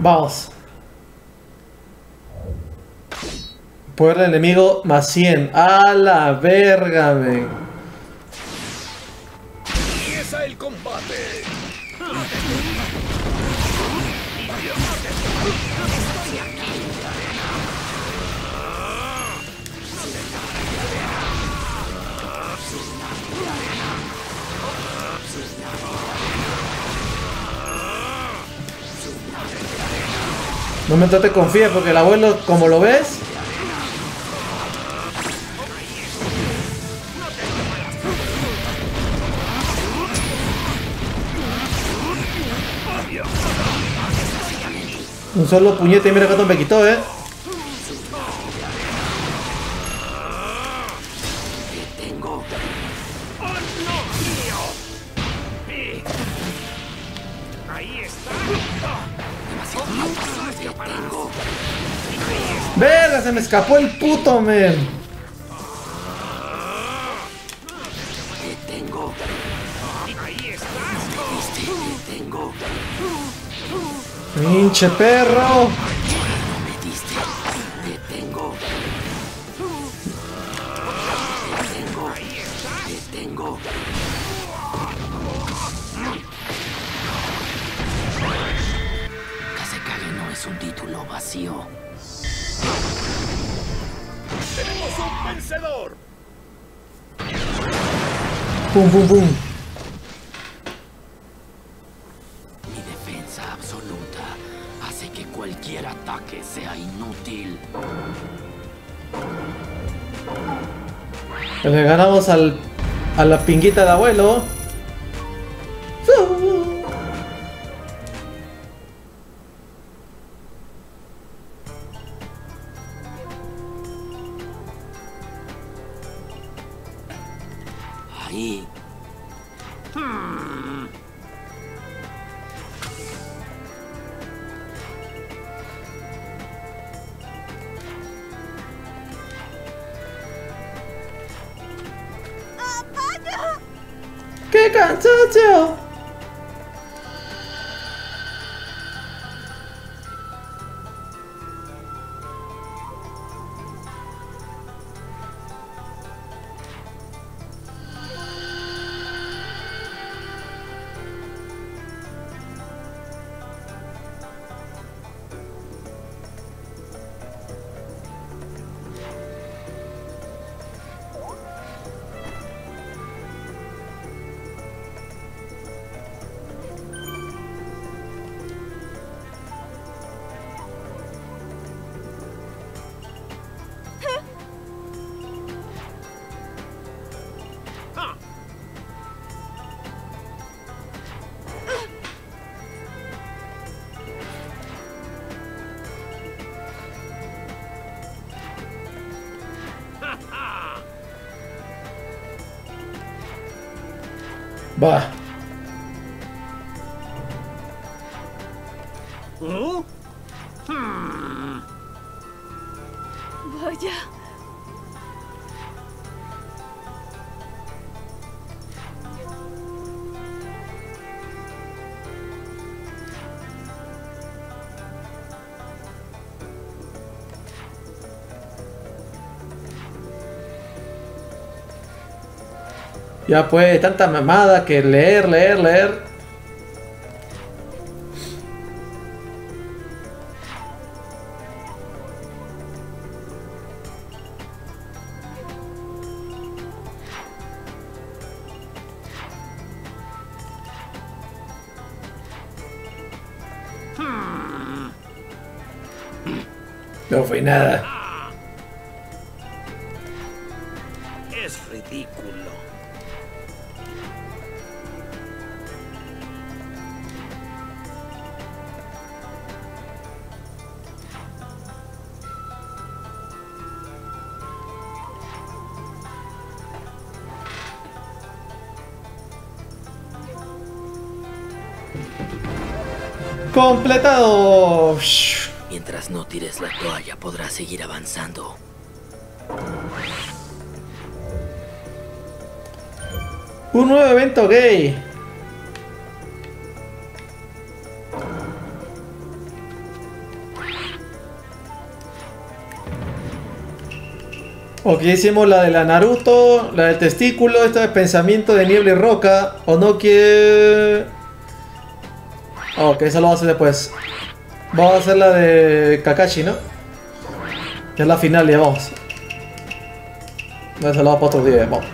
Vamos. Poder del enemigo más 100. A la verga, men. Empieza el combate. No me trate con fiebre porque el abuelo, como lo ves. Un solo puñete y mira cuánto me quitó, eh. Verga, se me escapó el puto, men. ¡Pinche perro! Tsunade no es un título vacío. ¡Tenemos un vencedor! ¡Pum, pum, pum! Le ganamos a la pinguita de abuelo. Ahí. ¡Qué cansancio! Va. Vaya. Ya pues, tanta mamada que leer. No fue nada. Es ridículo. ¡Completado! Mientras no tires la toalla, podrás seguir avanzando. ¡Un nuevo evento gay! Ok, hicimos la de la Naruto, la del testículo, esta de pensamiento de niebla y roca. Onoki... Ok, eso lo vamos a hacer después. Vamos a hacer la de Kakashi, ¿no? Que es la final, ya vamos. Eso lo vamos para otro día, vamos.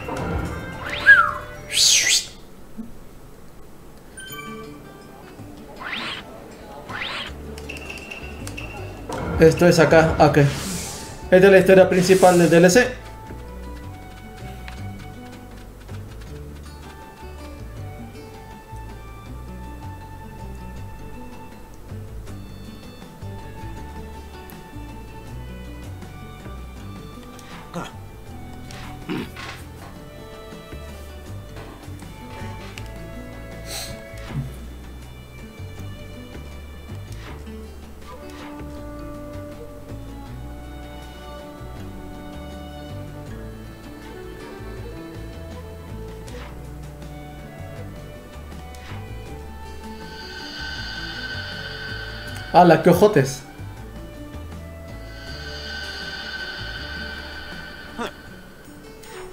Esto es acá, ok. Esta es la historia principal del DLC. ¡Hala, qué ojotes!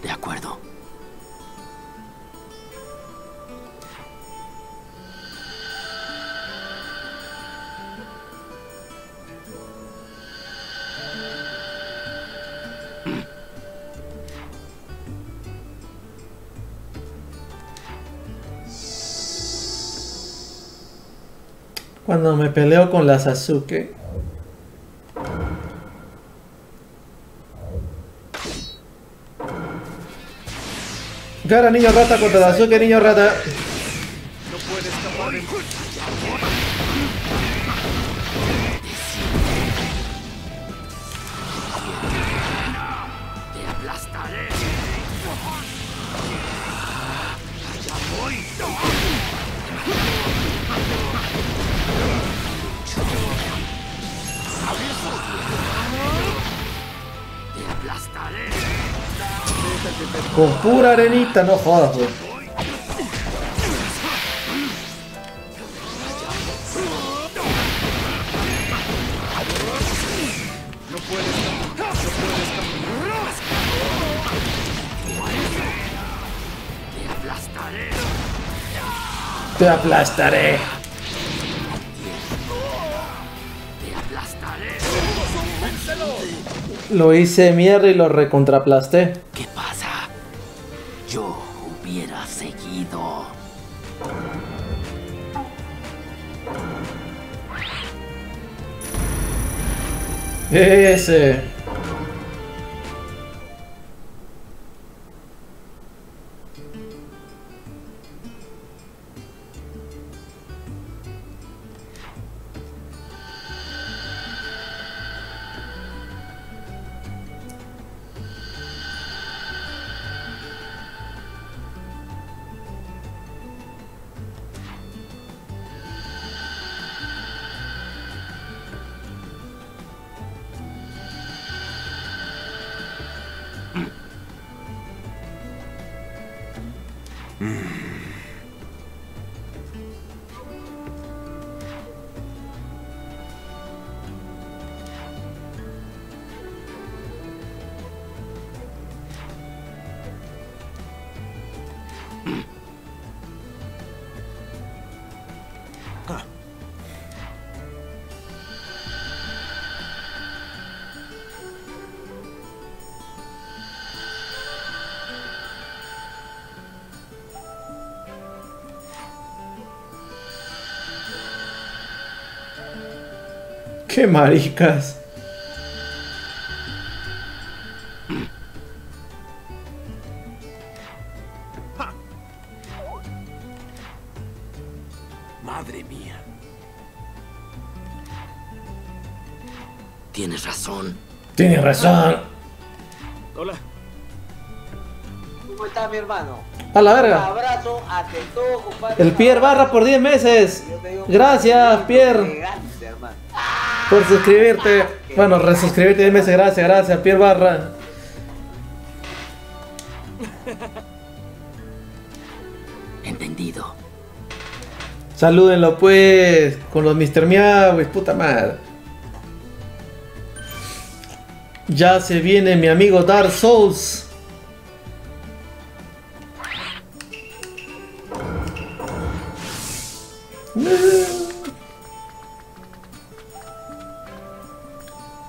De acuerdo. Cuando me peleo con la Sasuke. Gaara niño rata contra la Sasuke niño rata. No puede escapar en... Te aplastaré. Allá voy. Con pura arenita, no jodas, wey. Te aplastaré. Lo hice mierda y lo recontraplasté. ¿Qué pasa? Yo hubiera seguido. Ese. ¡Qué maricas! Madre mía. Tienes razón. Tienes razón. Hola. ¿Cómo está mi hermano? A la verga. Un abrazo a que todo, compadre. El Pierre Barra por 10 meses. Gracias, Pierre. Por suscribirte. Bueno, resuscribirte 10 meses. Gracias, gracias, Pierre Barra. Entendido. Salúdenlo, pues. Con los Mr. Miawis, puta madre. Ya se viene mi amigo Dark Souls.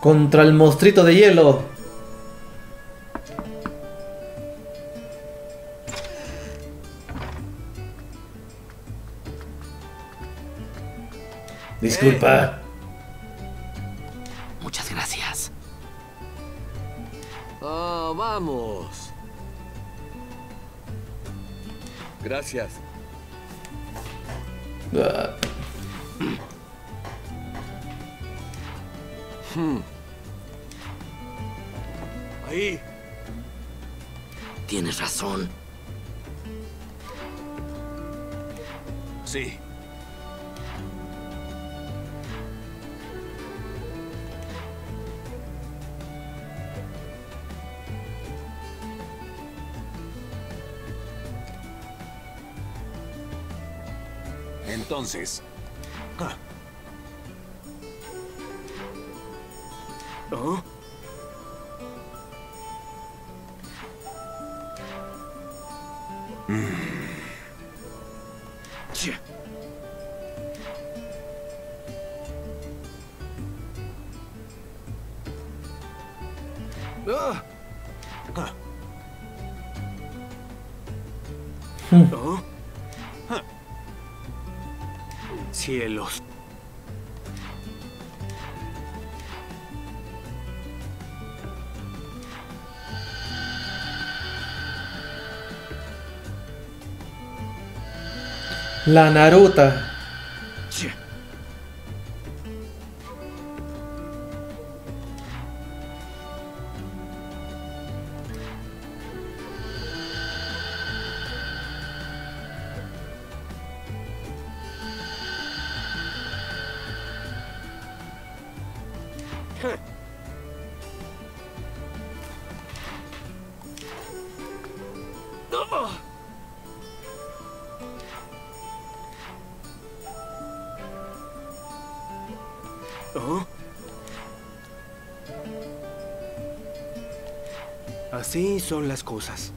Contra el monstruito de hielo. Disculpa. Muchas gracias. Oh, vamos. Gracias. Ahí. Tienes razón. Sí. Entonces. ¿Oh? Cielos. La Naruto. Así son las cosas.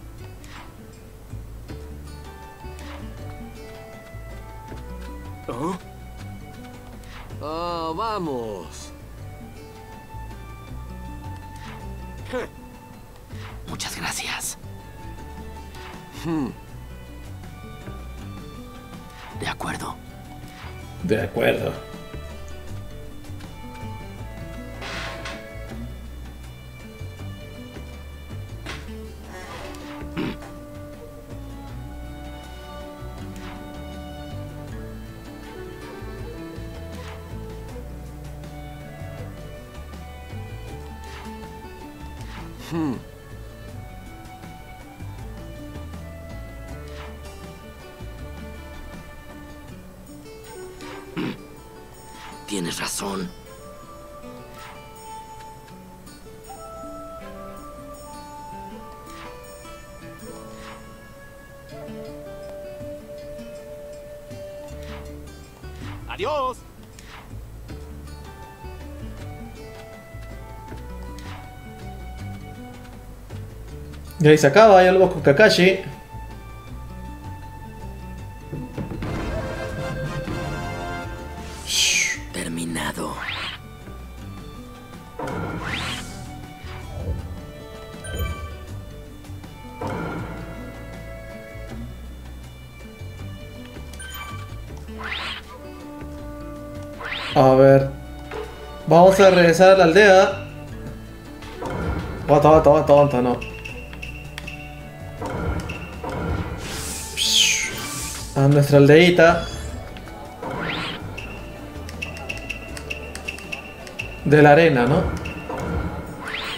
¿Oh? Oh, vamos. Muchas gracias. De acuerdo. De acuerdo. Tienes razón. Adiós. Y ahí se acaba, ya lo vamos con Kakashi. Vamos a regresar a la aldea. Aguanta, no. A nuestra aldeita. De la arena, ¿no?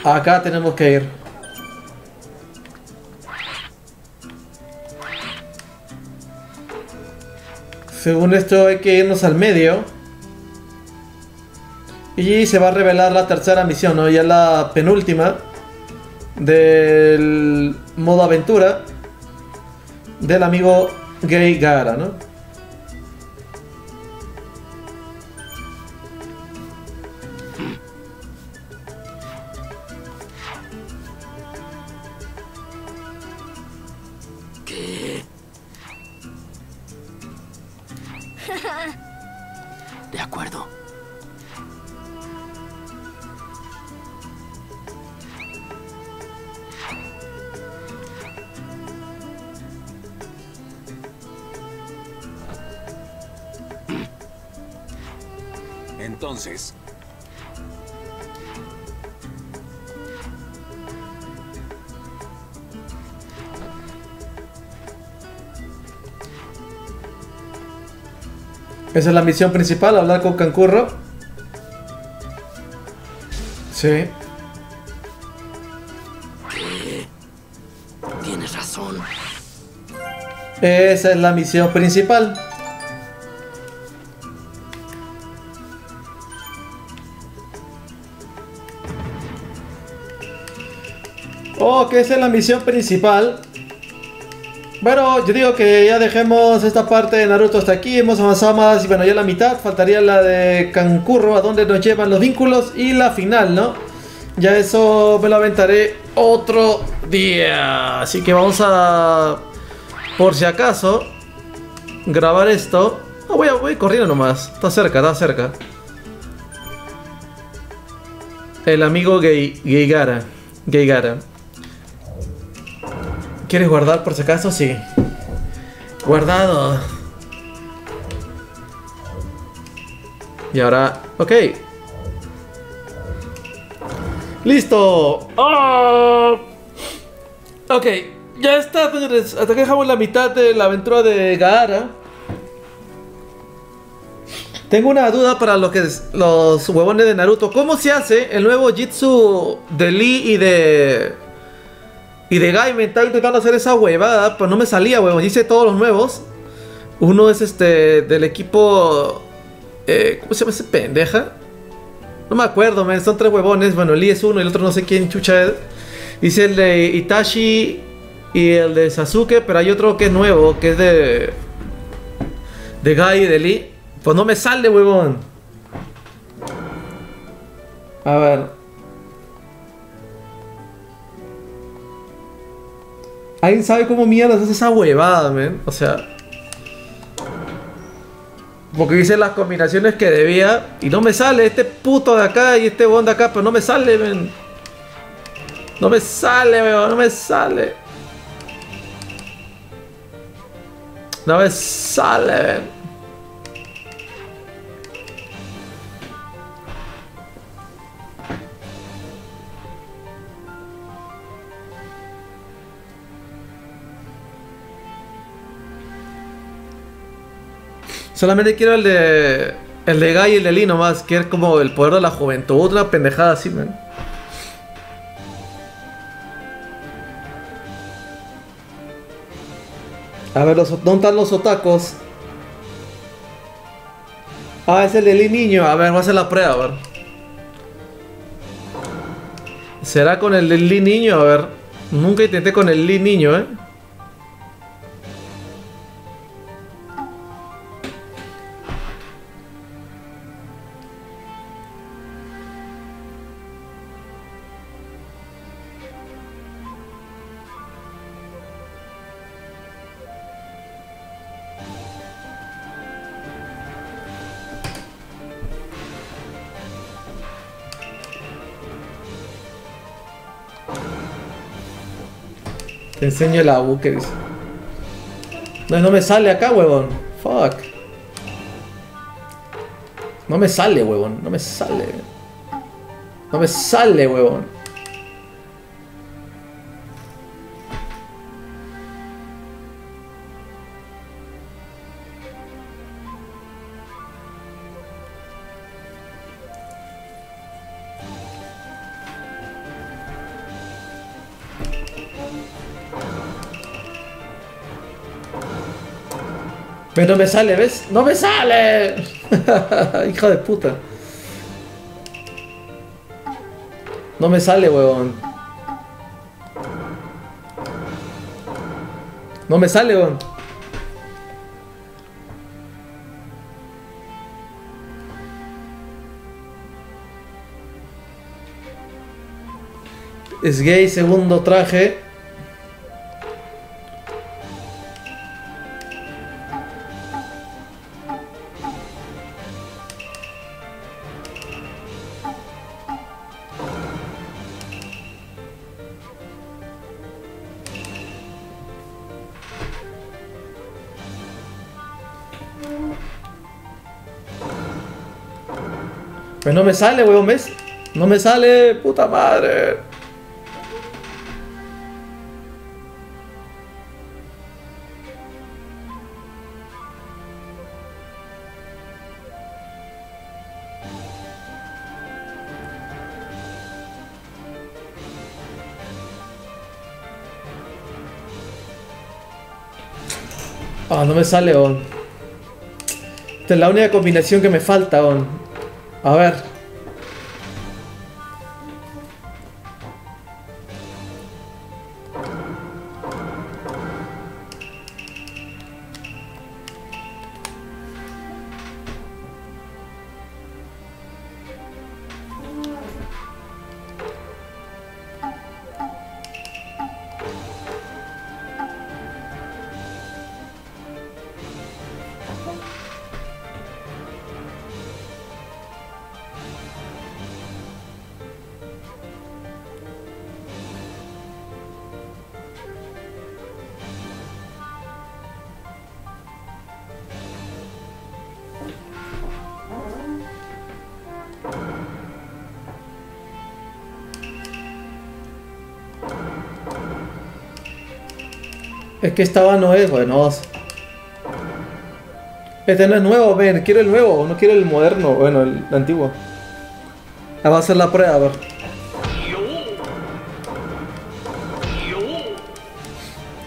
Acá tenemos que ir. Según esto hay que irnos al medio. Y se va a revelar la tercera misión, ¿no? Ya la penúltima del modo aventura del amigo Gai Gaara, ¿no? Entonces, esa es la misión principal, hablar con Kankuro. Sí. Tienes razón. Esa es la misión principal. Ok, esa es la misión principal. Bueno, yo digo que ya dejemos esta parte de Naruto hasta aquí. Hemos avanzado más, y bueno, ya la mitad. Faltaría la de Kankuro, a donde nos llevan los vínculos, y la final, ¿no? Ya eso me lo aventaré otro día. Así que vamos a, por si acaso, grabar esto. Oh, voy corriendo nomás. Está cerca. El amigo Gaara. ¿Quieres guardar por si acaso? Sí. Guardado. Y ahora... Ok. ¡Listo! ¡Oh! Ok. Ya está, señores. Hasta que dejamos la mitad de la aventura de Gaara. Tengo una duda para los huevones de Naruto. ¿Cómo se hace el nuevo Jutsu de Lee y de Gai? Me estaba intentando hacer esa huevada, pero no me salía, huevón. Hice todos los nuevos. Uno es del equipo... ¿cómo se llama ese pendeja? No me acuerdo, man. Son tres huevones. Bueno, Lee es uno y el otro no sé quién chucha es. Hice el de Itachi y el de Sasuke, pero hay otro que es nuevo, que es de Gai y de Lee. Pues no me sale, huevón. A ver... ¿Alguien sabe cómo mierda hace esa huevada, man? O sea... Porque hice las combinaciones que debía y no me sale este puto de acá y este huevón de acá, pero no me sale, man. No me sale, man. Solamente quiero el de Gai y el de Lee nomás, que es como el poder de la juventud, una pendejada así, man. A ver, ¿dónde están los otacos? Ah, es el de Lee niño. A ver, voy a hacer la prueba, a ver. ¿Será con el de Lee niño? A ver. Nunca intenté con el Lee niño, Te enseño la U que dice. No me sale acá, huevón. Fuck. No me sale, huevón. No me sale, huevón. Pero no me sale, ¿ves? ¡No me sale! Hijo de puta. No me sale, huevón. No me sale, huevón. Es gay, segundo traje. Pues no me sale, weón, ¿ves? No me sale, puta madre. Ah, no me sale, weón. Esta es la única combinación que me falta, weón. A ver. Es que esta no es, bueno. Este no es nuevo, ven, quiero el nuevo, no quiero el moderno, bueno, el antiguo. Ah, va a hacer la prueba, a ver.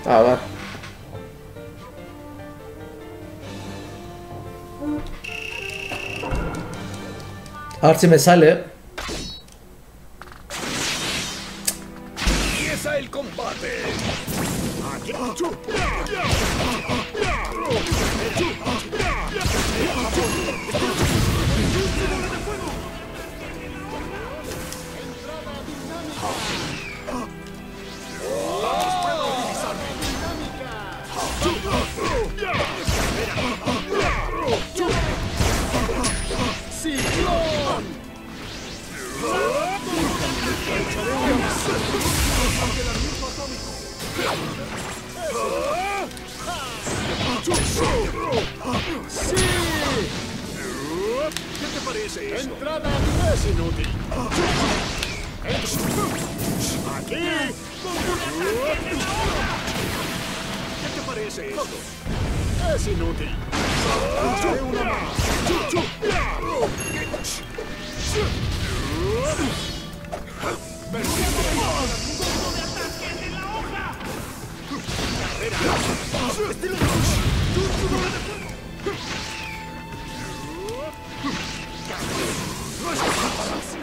A ver. A ver si me sale. Empieza el combate. Entrada es inútil. Aquí. ¿Qué te parece esto? Es inútil. Echaré una más.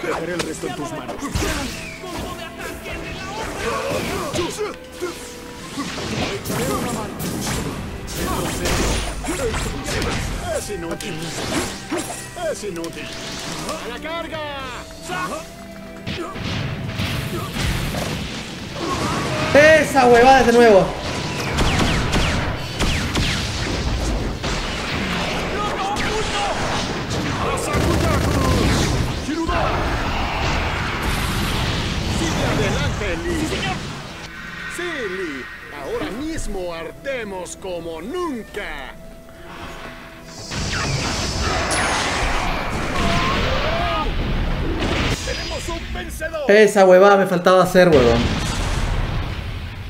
Dejaré el resto en tus manos. Es inútil. Es inútil. ¡A la carga! ¡Esa huevada de nuevo! Artemos como nunca. Tenemos un Esa huevada me faltaba hacer, huevón.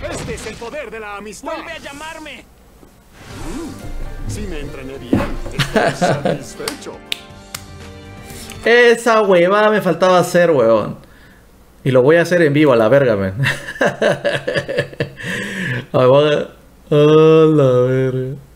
Este es el poder de la amistad. ¡Vuelve a llamarme! Si me entrené bien, estoy satisfecho. Esa huevada me faltaba hacer, huevón. Y lo voy a hacer en vivo, a la verga, man. A la verga.